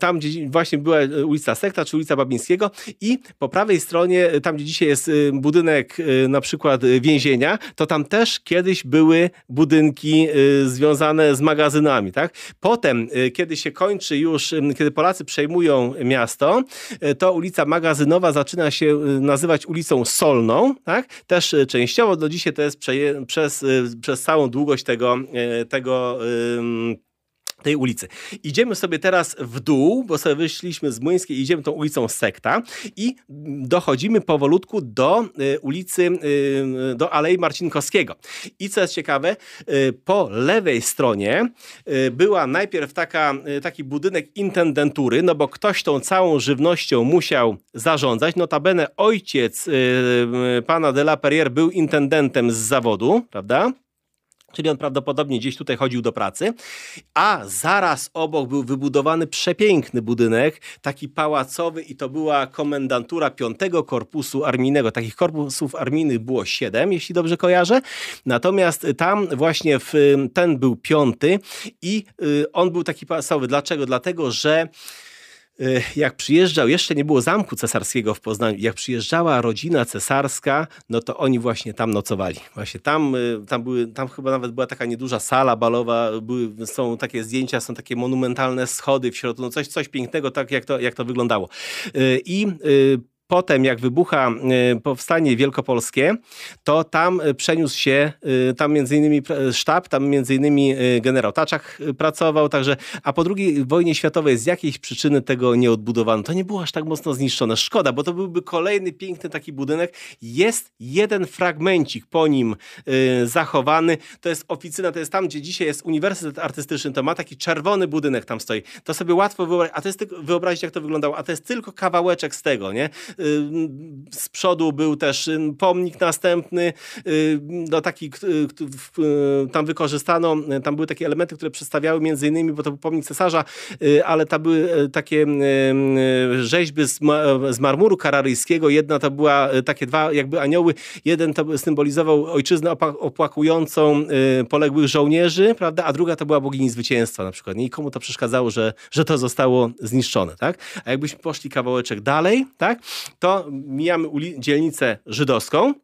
tam gdzie właśnie była ulica Sekta, czy ulica Babińskiego, i po prawej stronie, tam gdzie dzisiaj jest budynek na przykład więzienia, to tam też kiedyś były budynki związane z magazynami, tak? Potem, kiedy się kończy już, kiedy Polacy przejmują miasto, to ulica Magazynowa zaczyna się nazywać ulicą Solną, tak? Też częściowo, do dzisiaj to jest przeje, przez, przez całą długość tego, tego tej ulicy. Idziemy sobie teraz w dół, bo sobie wyszliśmy z Młyńskiej i idziemy tą ulicą Sekta i dochodzimy powolutku do ulicy, do Alei Marcinkowskiego. I co jest ciekawe, po lewej stronie była najpierw taka, taki budynek intendentury, no bo ktoś tą całą żywnością musiał zarządzać. Notabene ojciec pana de la Perrière był intendentem z zawodu, prawda? Czyli on prawdopodobnie gdzieś tutaj chodził do pracy, a zaraz obok był wybudowany przepiękny budynek, taki pałacowy, i to była komendantura piątego Korpusu Armijnego. Takich korpusów armijnych było siedem, jeśli dobrze kojarzę. Natomiast tam właśnie w, ten był piąty i on był taki pałacowy. Dlaczego? Dlatego, że jak przyjeżdżał, jeszcze nie było Zamku Cesarskiego w Poznaniu, jak przyjeżdżała rodzina cesarska, no to oni właśnie tam nocowali. Właśnie tam, tam, były, tam chyba nawet była taka nieduża sala balowa, były, są takie zdjęcia, są takie monumentalne schody w środku, no coś, coś pięknego, tak jak to, jak to wyglądało. I potem, jak wybucha powstanie wielkopolskie, to tam przeniósł się, tam między innymi sztab, tam między innymi generał Taczak pracował, także, a po drugiej wojnie światowej z jakiejś przyczyny tego nie odbudowano. To nie było aż tak mocno zniszczone. Szkoda, bo to byłby kolejny piękny taki budynek. Jest jeden fragmencik po nim zachowany. To jest oficyna, to jest tam, gdzie dzisiaj jest Uniwersytet Artystyczny, to ma taki czerwony budynek tam stoi. To sobie łatwo wyobrazić, a to jest tylko, wyobrazić, jak to wyglądało, a to jest tylko kawałeczek z tego, nie? Z przodu był też pomnik następny, no taki, tam wykorzystano, tam były takie elementy, które przedstawiały między innymi, bo to był pomnik cesarza, ale tam były takie rzeźby z, z marmuru kararyjskiego. Jedna to była takie dwa jakby anioły. Jeden to symbolizował ojczyznę opłakującą poległych żołnierzy, prawda? A druga to była bogini zwycięstwa na przykład. I komu to przeszkadzało, że, że to zostało zniszczone, tak? A jakbyśmy poszli kawałeczek dalej, tak? To mijamy dzielnicę żydowską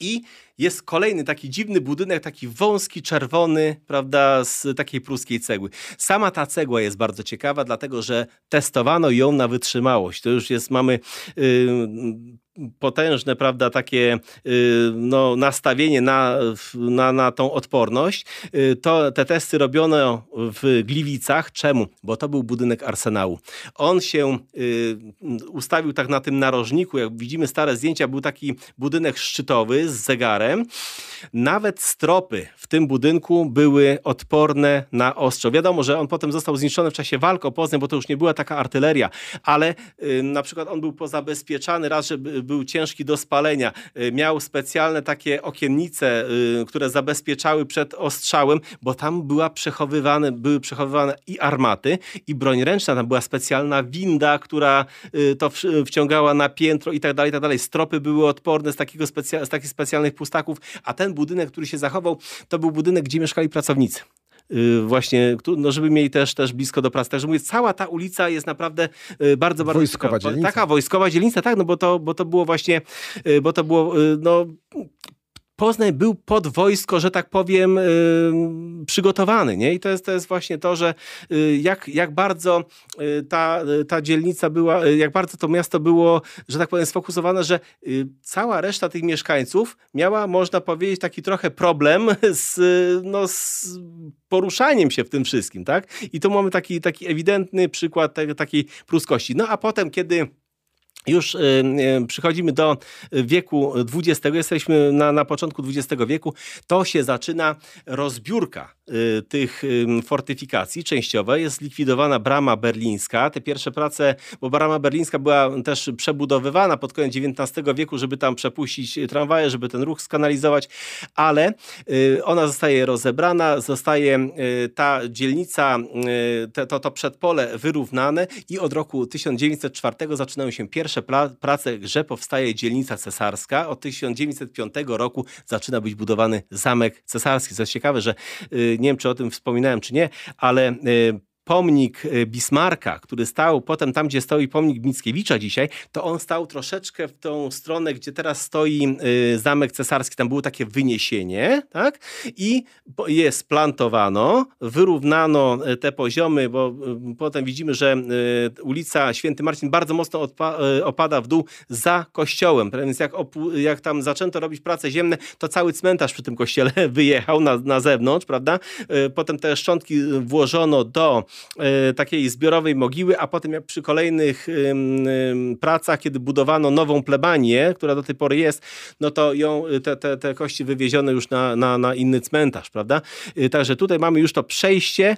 i jest kolejny taki dziwny budynek, taki wąski, czerwony, prawda, z takiej pruskiej cegły. Sama ta cegła jest bardzo ciekawa, dlatego że testowano ją na wytrzymałość. To już jest, mamy Yy, potężne, prawda, takie yy, no, nastawienie na, na, na tą odporność. Yy, to, te testy robiono w Gliwicach. Czemu? Bo to był budynek arsenału. On się yy, ustawił tak na tym narożniku. Jak widzimy stare zdjęcia, był taki budynek szczytowy z zegarem. Nawet stropy w tym budynku były odporne na ostrze. Wiadomo, że on potem został zniszczony w czasie walk o Poznań, bo to już nie była taka artyleria, ale yy, na przykład on był pozabezpieczany raz, żeby był ciężki do spalenia. Miał specjalne takie okiennice, które zabezpieczały przed ostrzałem, bo tam była przechowywane, były przechowywane i armaty, i broń ręczna. Tam była specjalna winda, która to wciągała na piętro i tak dalej, i tak dalej. Stropy były odporne z, takiego specja- z takich specjalnych pustaków, a ten budynek, który się zachował, to był budynek, gdzie mieszkali pracownicy. Yy, właśnie, no żeby mieli też, też blisko do pracy. Także mówię, cała ta ulica jest naprawdę yy, bardzo, bardzo wojskowa ciekawa. Dzielnica. Taka wojskowa dzielnica, tak, no bo to, bo to było właśnie, yy, bo to było, yy, no... Poznań był pod wojsko, że tak powiem, yy, przygotowany, nie? I to jest, to jest właśnie to, że yy, jak, jak bardzo yy, ta, yy, ta dzielnica była, yy, jak bardzo to miasto było, że tak powiem, sfokusowane, że yy, cała reszta tych mieszkańców miała, można powiedzieć, taki trochę problem z, yy, no, z poruszaniem się w tym wszystkim, tak? I tu mamy taki, taki ewidentny przykład te, takiej pruskości. No a potem, kiedy już y, y, przychodzimy do wieku dwudziestego, jesteśmy na, na początku dwudziestego wieku, to się zaczyna rozbiórka y, tych y, fortyfikacji częściowo. Jest likwidowana Brama Berlińska. Te pierwsze prace, bo Brama Berlińska była też przebudowywana pod koniec dziewiętnastego wieku, żeby tam przepuścić tramwaje, żeby ten ruch skanalizować, ale y, ona zostaje rozebrana, zostaje y, ta dzielnica, y, te, to, to przedpole wyrównane i od roku tysiąc dziewięćset czwartego zaczynają się pierwsze prace, że powstaje dzielnica cesarska. Od tysiąc dziewięćset piątego roku zaczyna być budowany zamek cesarski. Co jest ciekawe, że nie wiem, czy o tym wspominałem, czy nie, ale pomnik Bismarcka, który stał potem tam, gdzie stoi pomnik Mickiewicza dzisiaj, to on stał troszeczkę w tą stronę, gdzie teraz stoi zamek cesarski. Tam było takie wyniesienie, tak? I je splantowano, wyrównano te poziomy, bo potem widzimy, że ulica Święty Marcin bardzo mocno opada w dół za kościołem. Więc jak, jak tam zaczęto robić prace ziemne, to cały cmentarz przy tym kościele wyjechał na, na zewnątrz, prawda? Potem te szczątki włożono do takiej zbiorowej mogiły, a potem jak przy kolejnych ym, pracach, kiedy budowano nową plebanię, która do tej pory jest, no to ją, te, te, te kości wywieziono już na, na, na inny cmentarz, prawda? Yy, także tutaj mamy już to przejście yy,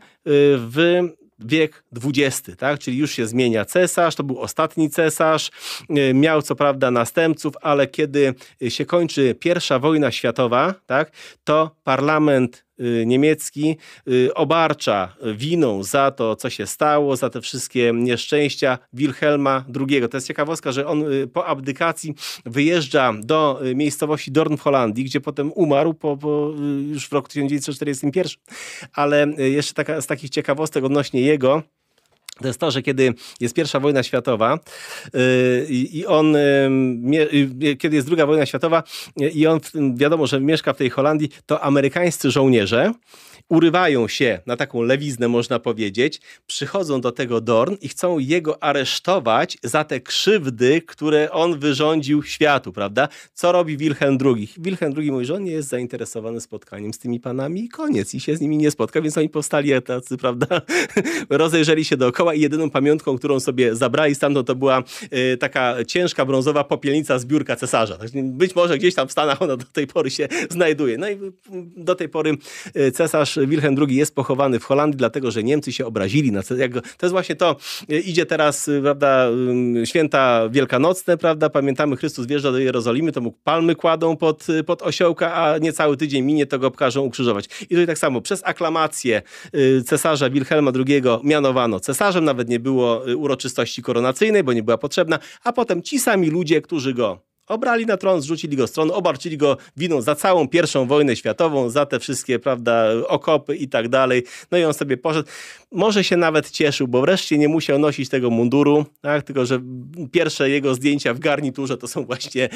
w wiek dwudziesty, tak? Czyli już się zmienia cesarz, to był ostatni cesarz, miał co prawda następców, ale kiedy się kończy pierwsza wojna światowa, tak? To parlament niemiecki obarcza winą za to, co się stało, za te wszystkie nieszczęścia Wilhelma drugiego. To jest ciekawostka, że on po abdykacji wyjeżdża do miejscowości Dorn w Holandii, gdzie potem umarł po, po już w roku tysiąc dziewięćset czterdziestym pierwszym. Ale jeszcze taka, z takich ciekawostek odnośnie jego, to jest to, że kiedy jest pierwsza wojna światowa yy, i on, yy, kiedy jest druga wojna światowa yy, i on, wiadomo, że mieszka w tej Holandii, to amerykańscy żołnierze urywają się na taką lewiznę, można powiedzieć, przychodzą do tego Dorn i chcą jego aresztować za te krzywdy, które on wyrządził światu, prawda? Co robi Wilhelm drugi? Wilhelm drugi mówi, że on nie jest zainteresowany spotkaniem z tymi panami i koniec. I się z nimi nie spotka, więc oni powstali tacy, prawda? Rozejrzeli się dookoła i jedyną pamiątką, którą sobie zabrali stamtąd, to była y, taka ciężka, brązowa popielnica z biurka cesarza. Być może gdzieś tam w Stanach ona do tej pory się znajduje. No i do tej pory y, cesarz Chociaż Wilhelm drugi jest pochowany w Holandii, dlatego że Niemcy się obrazili. Na to, jak, to jest właśnie to. Idzie teraz, prawda, święta wielkanocne, prawda? Pamiętamy, Chrystus wjeżdża do Jerozolimy, to mu palmy kładą pod, pod osiołka, a niecały tydzień minie, to go każą ukrzyżować. I tutaj tak samo, przez aklamację cesarza Wilhelma drugiego mianowano cesarzem, nawet nie było uroczystości koronacyjnej, bo nie była potrzebna, a potem ci sami ludzie, którzy go obrali na tron, zrzucili go z tronu, obarczyli go winą za całą pierwszą wojnę światową, za te wszystkie, prawda, okopy i tak dalej. No i on sobie poszedł. Może się nawet cieszył, bo wreszcie nie musiał nosić tego munduru, tak? Tylko że pierwsze jego zdjęcia w garniturze to są właśnie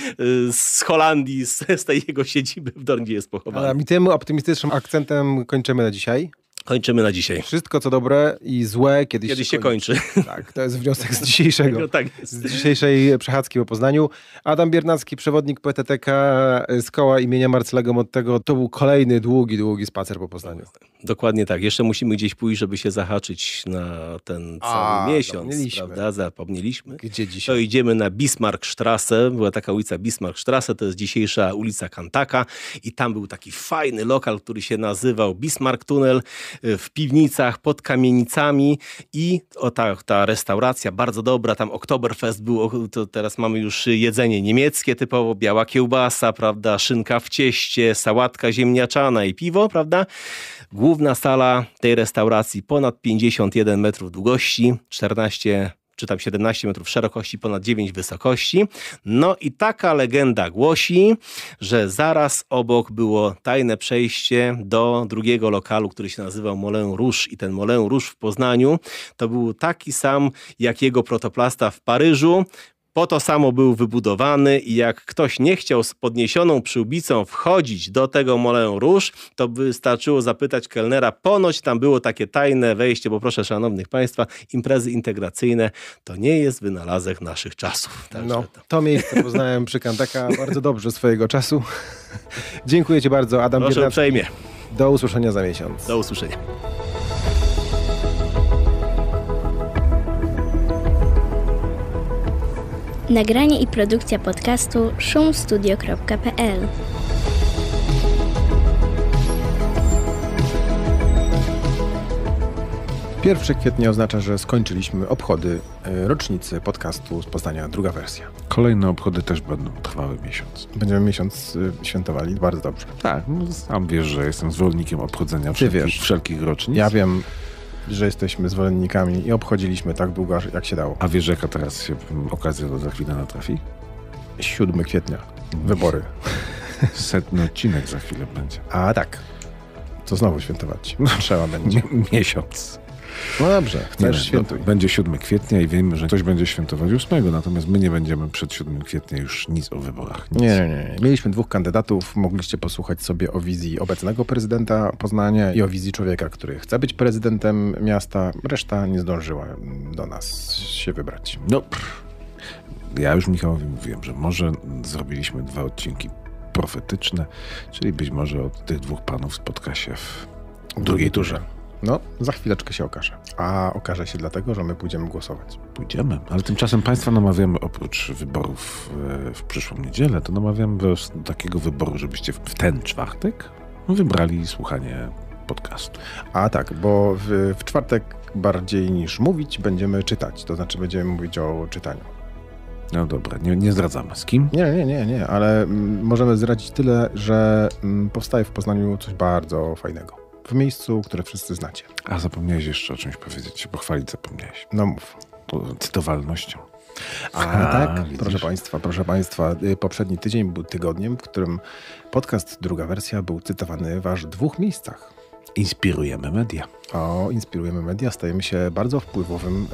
z Holandii, z, z tej jego siedziby w Dornbie jest pochowany. A mi tym optymistycznym akcentem kończymy na dzisiaj. Kończymy na dzisiaj. Wszystko, co dobre i złe, kiedyś, kiedyś się kończy. kończy. Tak, to jest wniosek z dzisiejszego. No, tak jest. Z dzisiejszej przechadzki po Poznaniu. Adam Biernacki, przewodnik P T T K z koła imienia Marcelego Mottego. To był kolejny długi, długi spacer po Poznaniu. Dokładnie tak. Jeszcze musimy gdzieś pójść, żeby się zahaczyć na ten cały A, miesiąc. Prawda? Zapomnieliśmy. Gdzie dzisiaj? To idziemy na Bismarckstrasse. Była taka ulica Bismarckstrasse. To jest dzisiejsza ulica Kantaka. I tam był taki fajny lokal, który się nazywał Bismarck Tunnel. W piwnicach, pod kamienicami i o, ta, ta restauracja bardzo dobra, tam Oktoberfest był, to teraz mamy już jedzenie niemieckie typowo, biała kiełbasa, prawda, szynka w cieście, sałatka ziemniaczana i piwo, prawda. Główna sala tej restauracji ponad pięćdziesiąt jeden metrów długości, czternaście czy tam siedemnaście metrów szerokości, ponad dziewięć wysokości. No i taka legenda głosi, że zaraz obok było tajne przejście do drugiego lokalu, który się nazywał Moulin Rouge. I ten Moulin Rouge w Poznaniu to był taki sam jak jego protoplasta w Paryżu. Po to samo był wybudowany i jak ktoś nie chciał z podniesioną przyłbicą wchodzić do tego Moulin Rouge, to wystarczyło zapytać kelnera. Ponoć tam było takie tajne wejście, bo proszę szanownych państwa, imprezy integracyjne to nie jest wynalazek naszych czasów. Także no, to. to miejsce poznałem przy Kantaka bardzo dobrze swojego czasu. Dziękuję ci bardzo, Adam Biernacki. Proszę uprzejmie. Do usłyszenia za miesiąc. Do usłyszenia. Nagranie i produkcja podcastu szum studio kropka p l. pierwszego kwietnia oznacza, że skończyliśmy obchody rocznicy podcastu z Poznania, druga wersja. Kolejne obchody też będą trwały miesiąc. Będziemy miesiąc świętowali, bardzo dobrze. Tak, no, sam wiesz, że jestem zwolennikiem obchodzenia wszelkich, wszelkich rocznic. Ja wiem, że jesteśmy zwolennikami i obchodziliśmy tak długo, jak się dało. A wiesz, jaka teraz się okazja do za chwilę natrafi? siódmego kwietnia. Wybory. Setny odcinek za chwilę będzie. A tak. To znowu świętować. Trzeba będzie. Miesiąc. No dobrze, chcesz nie, świętuj. No, będzie siódmego kwietnia i wiemy, że ktoś będzie świętować ósmego, natomiast my nie będziemy przed siódmego kwietnia już nic o wyborach. Nic. Nie, nie, nie. Mieliśmy dwóch kandydatów, mogliście posłuchać sobie o wizji obecnego prezydenta Poznania i o wizji człowieka, który chce być prezydentem miasta. Reszta nie zdążyła do nas się wybrać. No, pff. Ja już Michałowi mówiłem, że może zrobiliśmy dwa odcinki profetyczne, czyli być może od tych dwóch panów spotka się w drugiej turze. No, za chwileczkę się okaże. A okaże się dlatego, że my pójdziemy głosować. Pójdziemy, ale tymczasem państwa namawiamy, oprócz wyborów w przyszłą niedzielę, to namawiamy was do takiego wyboru, żebyście w ten czwartek wybrali słuchanie podcastu. A tak, bo w, w czwartek bardziej niż mówić będziemy czytać, to znaczy będziemy mówić o czytaniu. No dobra, nie, nie zdradzamy z kim? Nie, nie, nie, nie, ale m, możemy zdradzić tyle, że m, powstaje w Poznaniu coś bardzo fajnego. W miejscu, które wszyscy znacie. A zapomniałeś jeszcze o czymś powiedzieć, bo chwalić zapomniałeś. No mów. Cytowalnością. A, A tak, widzisz? proszę Państwa, proszę Państwa, poprzedni tydzień był tygodniem, w którym podcast druga wersja był cytowany w aż dwóch miejscach. Inspirujemy media. O, inspirujemy media, stajemy się bardzo wpływowym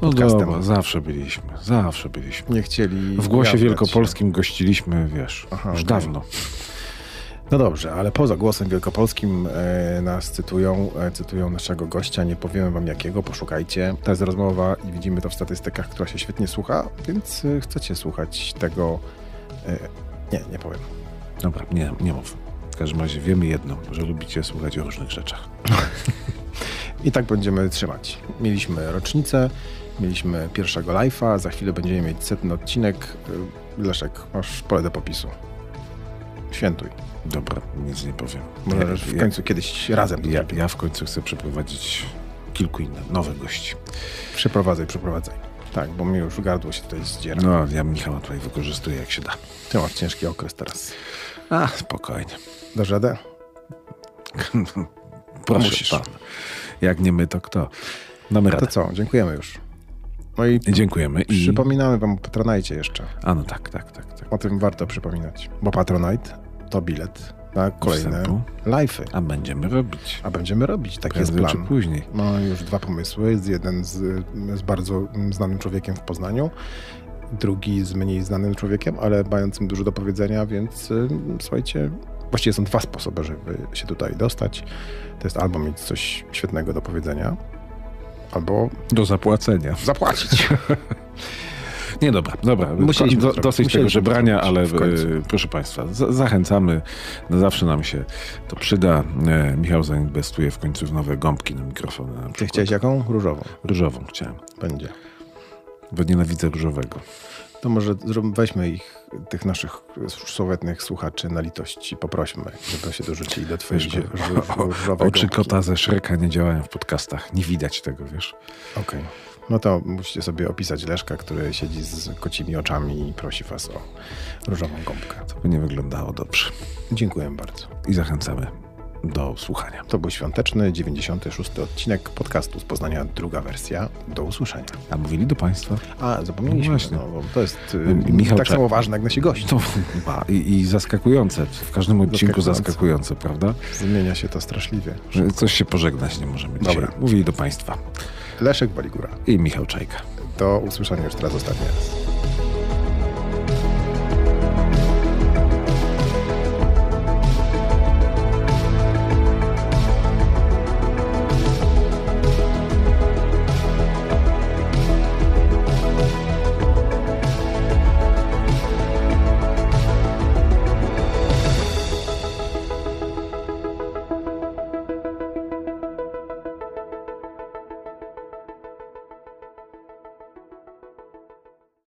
y, podcastem. No dobra, zawsze byliśmy, zawsze byliśmy. Nie chcieli... W Głosie Wielkopolskim się. gościliśmy, wiesz, Aha, już okay. dawno. No dobrze, ale poza Głosem Wielkopolskim e, nas cytują, e, cytują naszego gościa, nie powiemy wam jakiego, poszukajcie. To jest rozmowa i widzimy to w statystykach, która się świetnie słucha, więc e, chcecie słuchać tego... E, nie, nie powiem. Dobra, nie, nie mów. W każdym razie wiemy jedno, że lubicie słuchać o różnych rzeczach. I tak będziemy trzymać. Mieliśmy rocznicę, mieliśmy pierwszego live'a, za chwilę będziemy mieć setny odcinek. Leszek, masz pole do popisu. Świętuj. Dobra, nic nie powiem. Może ja, w końcu ja, kiedyś razem. Ja, ja w końcu chcę przeprowadzić kilku innych nowych gości. Przeprowadzaj, przeprowadzaj. Tak, bo mi już gardło się tutaj zdziera. No, ja Michała tutaj wykorzystuję jak się da. Ty masz ciężki okres teraz. A, spokojnie. Dasz radę? Proszę musisz. Pan. Jak nie my, to kto? Mamy radę. To co, dziękujemy już. No i dziękujemy. Przypominamy wam o Patronite jeszcze. A no tak, tak, tak, tak. O tym warto przypominać, bo Patronite to bilet na kolejne live'y. A będziemy robić. A będziemy robić, tak jest plan. Prędzej czy później. Mamy już dwa pomysły, jeden z, z bardzo znanym człowiekiem w Poznaniu, drugi z mniej znanym człowiekiem, ale mającym dużo do powiedzenia, więc słuchajcie, właściwie są dwa sposoby, żeby się tutaj dostać. To jest albo mieć coś świetnego do powiedzenia, albo do zapłacenia. Zapłacić. Nie, dobra, dobra. Musieliśmy do, dosyć musieliśmy tego żebrania, ale e, proszę Państwa, za, zachęcamy. No, zawsze nam się to przyda. E, Michał zainwestuje w końcu w nowe gąbki na mikrofony. Na Ty chciałeś jaką? Różową. Różową chciałem. Będzie. Bo nienawidzę różowego. To może weźmy ich, tych naszych słowetnych słuchaczy na litości. Poprośmy, żeby się dorzucili do twojego różowego. Oczy kota ze Shreka nie działają w podcastach. Nie widać tego, wiesz. Okej. Okay. No to musicie sobie opisać Leszka, który siedzi z kocimi oczami i prosi was o różową gąbkę. To by nie wyglądało dobrze. Dziękuję bardzo. I zachęcamy do słuchania. To był świąteczny dziewięćdziesiąty szósty odcinek podcastu z Poznania, druga wersja. Do usłyszenia. A mówili do Państwa. A, zapomnieliśmy. No no, bo to jest Michał tak Czech. Samo ważne jak nasi goście. To, i, I zaskakujące. W każdym odcinku zaskakujące. zaskakujące, prawda? Zmienia się to straszliwie. Szybko. Coś się pożegnać nie możemy dzisiaj. Dobra. Mówili do Państwa. Leszek Waligura i Michał Czajka. Do usłyszenia już teraz ostatni raz.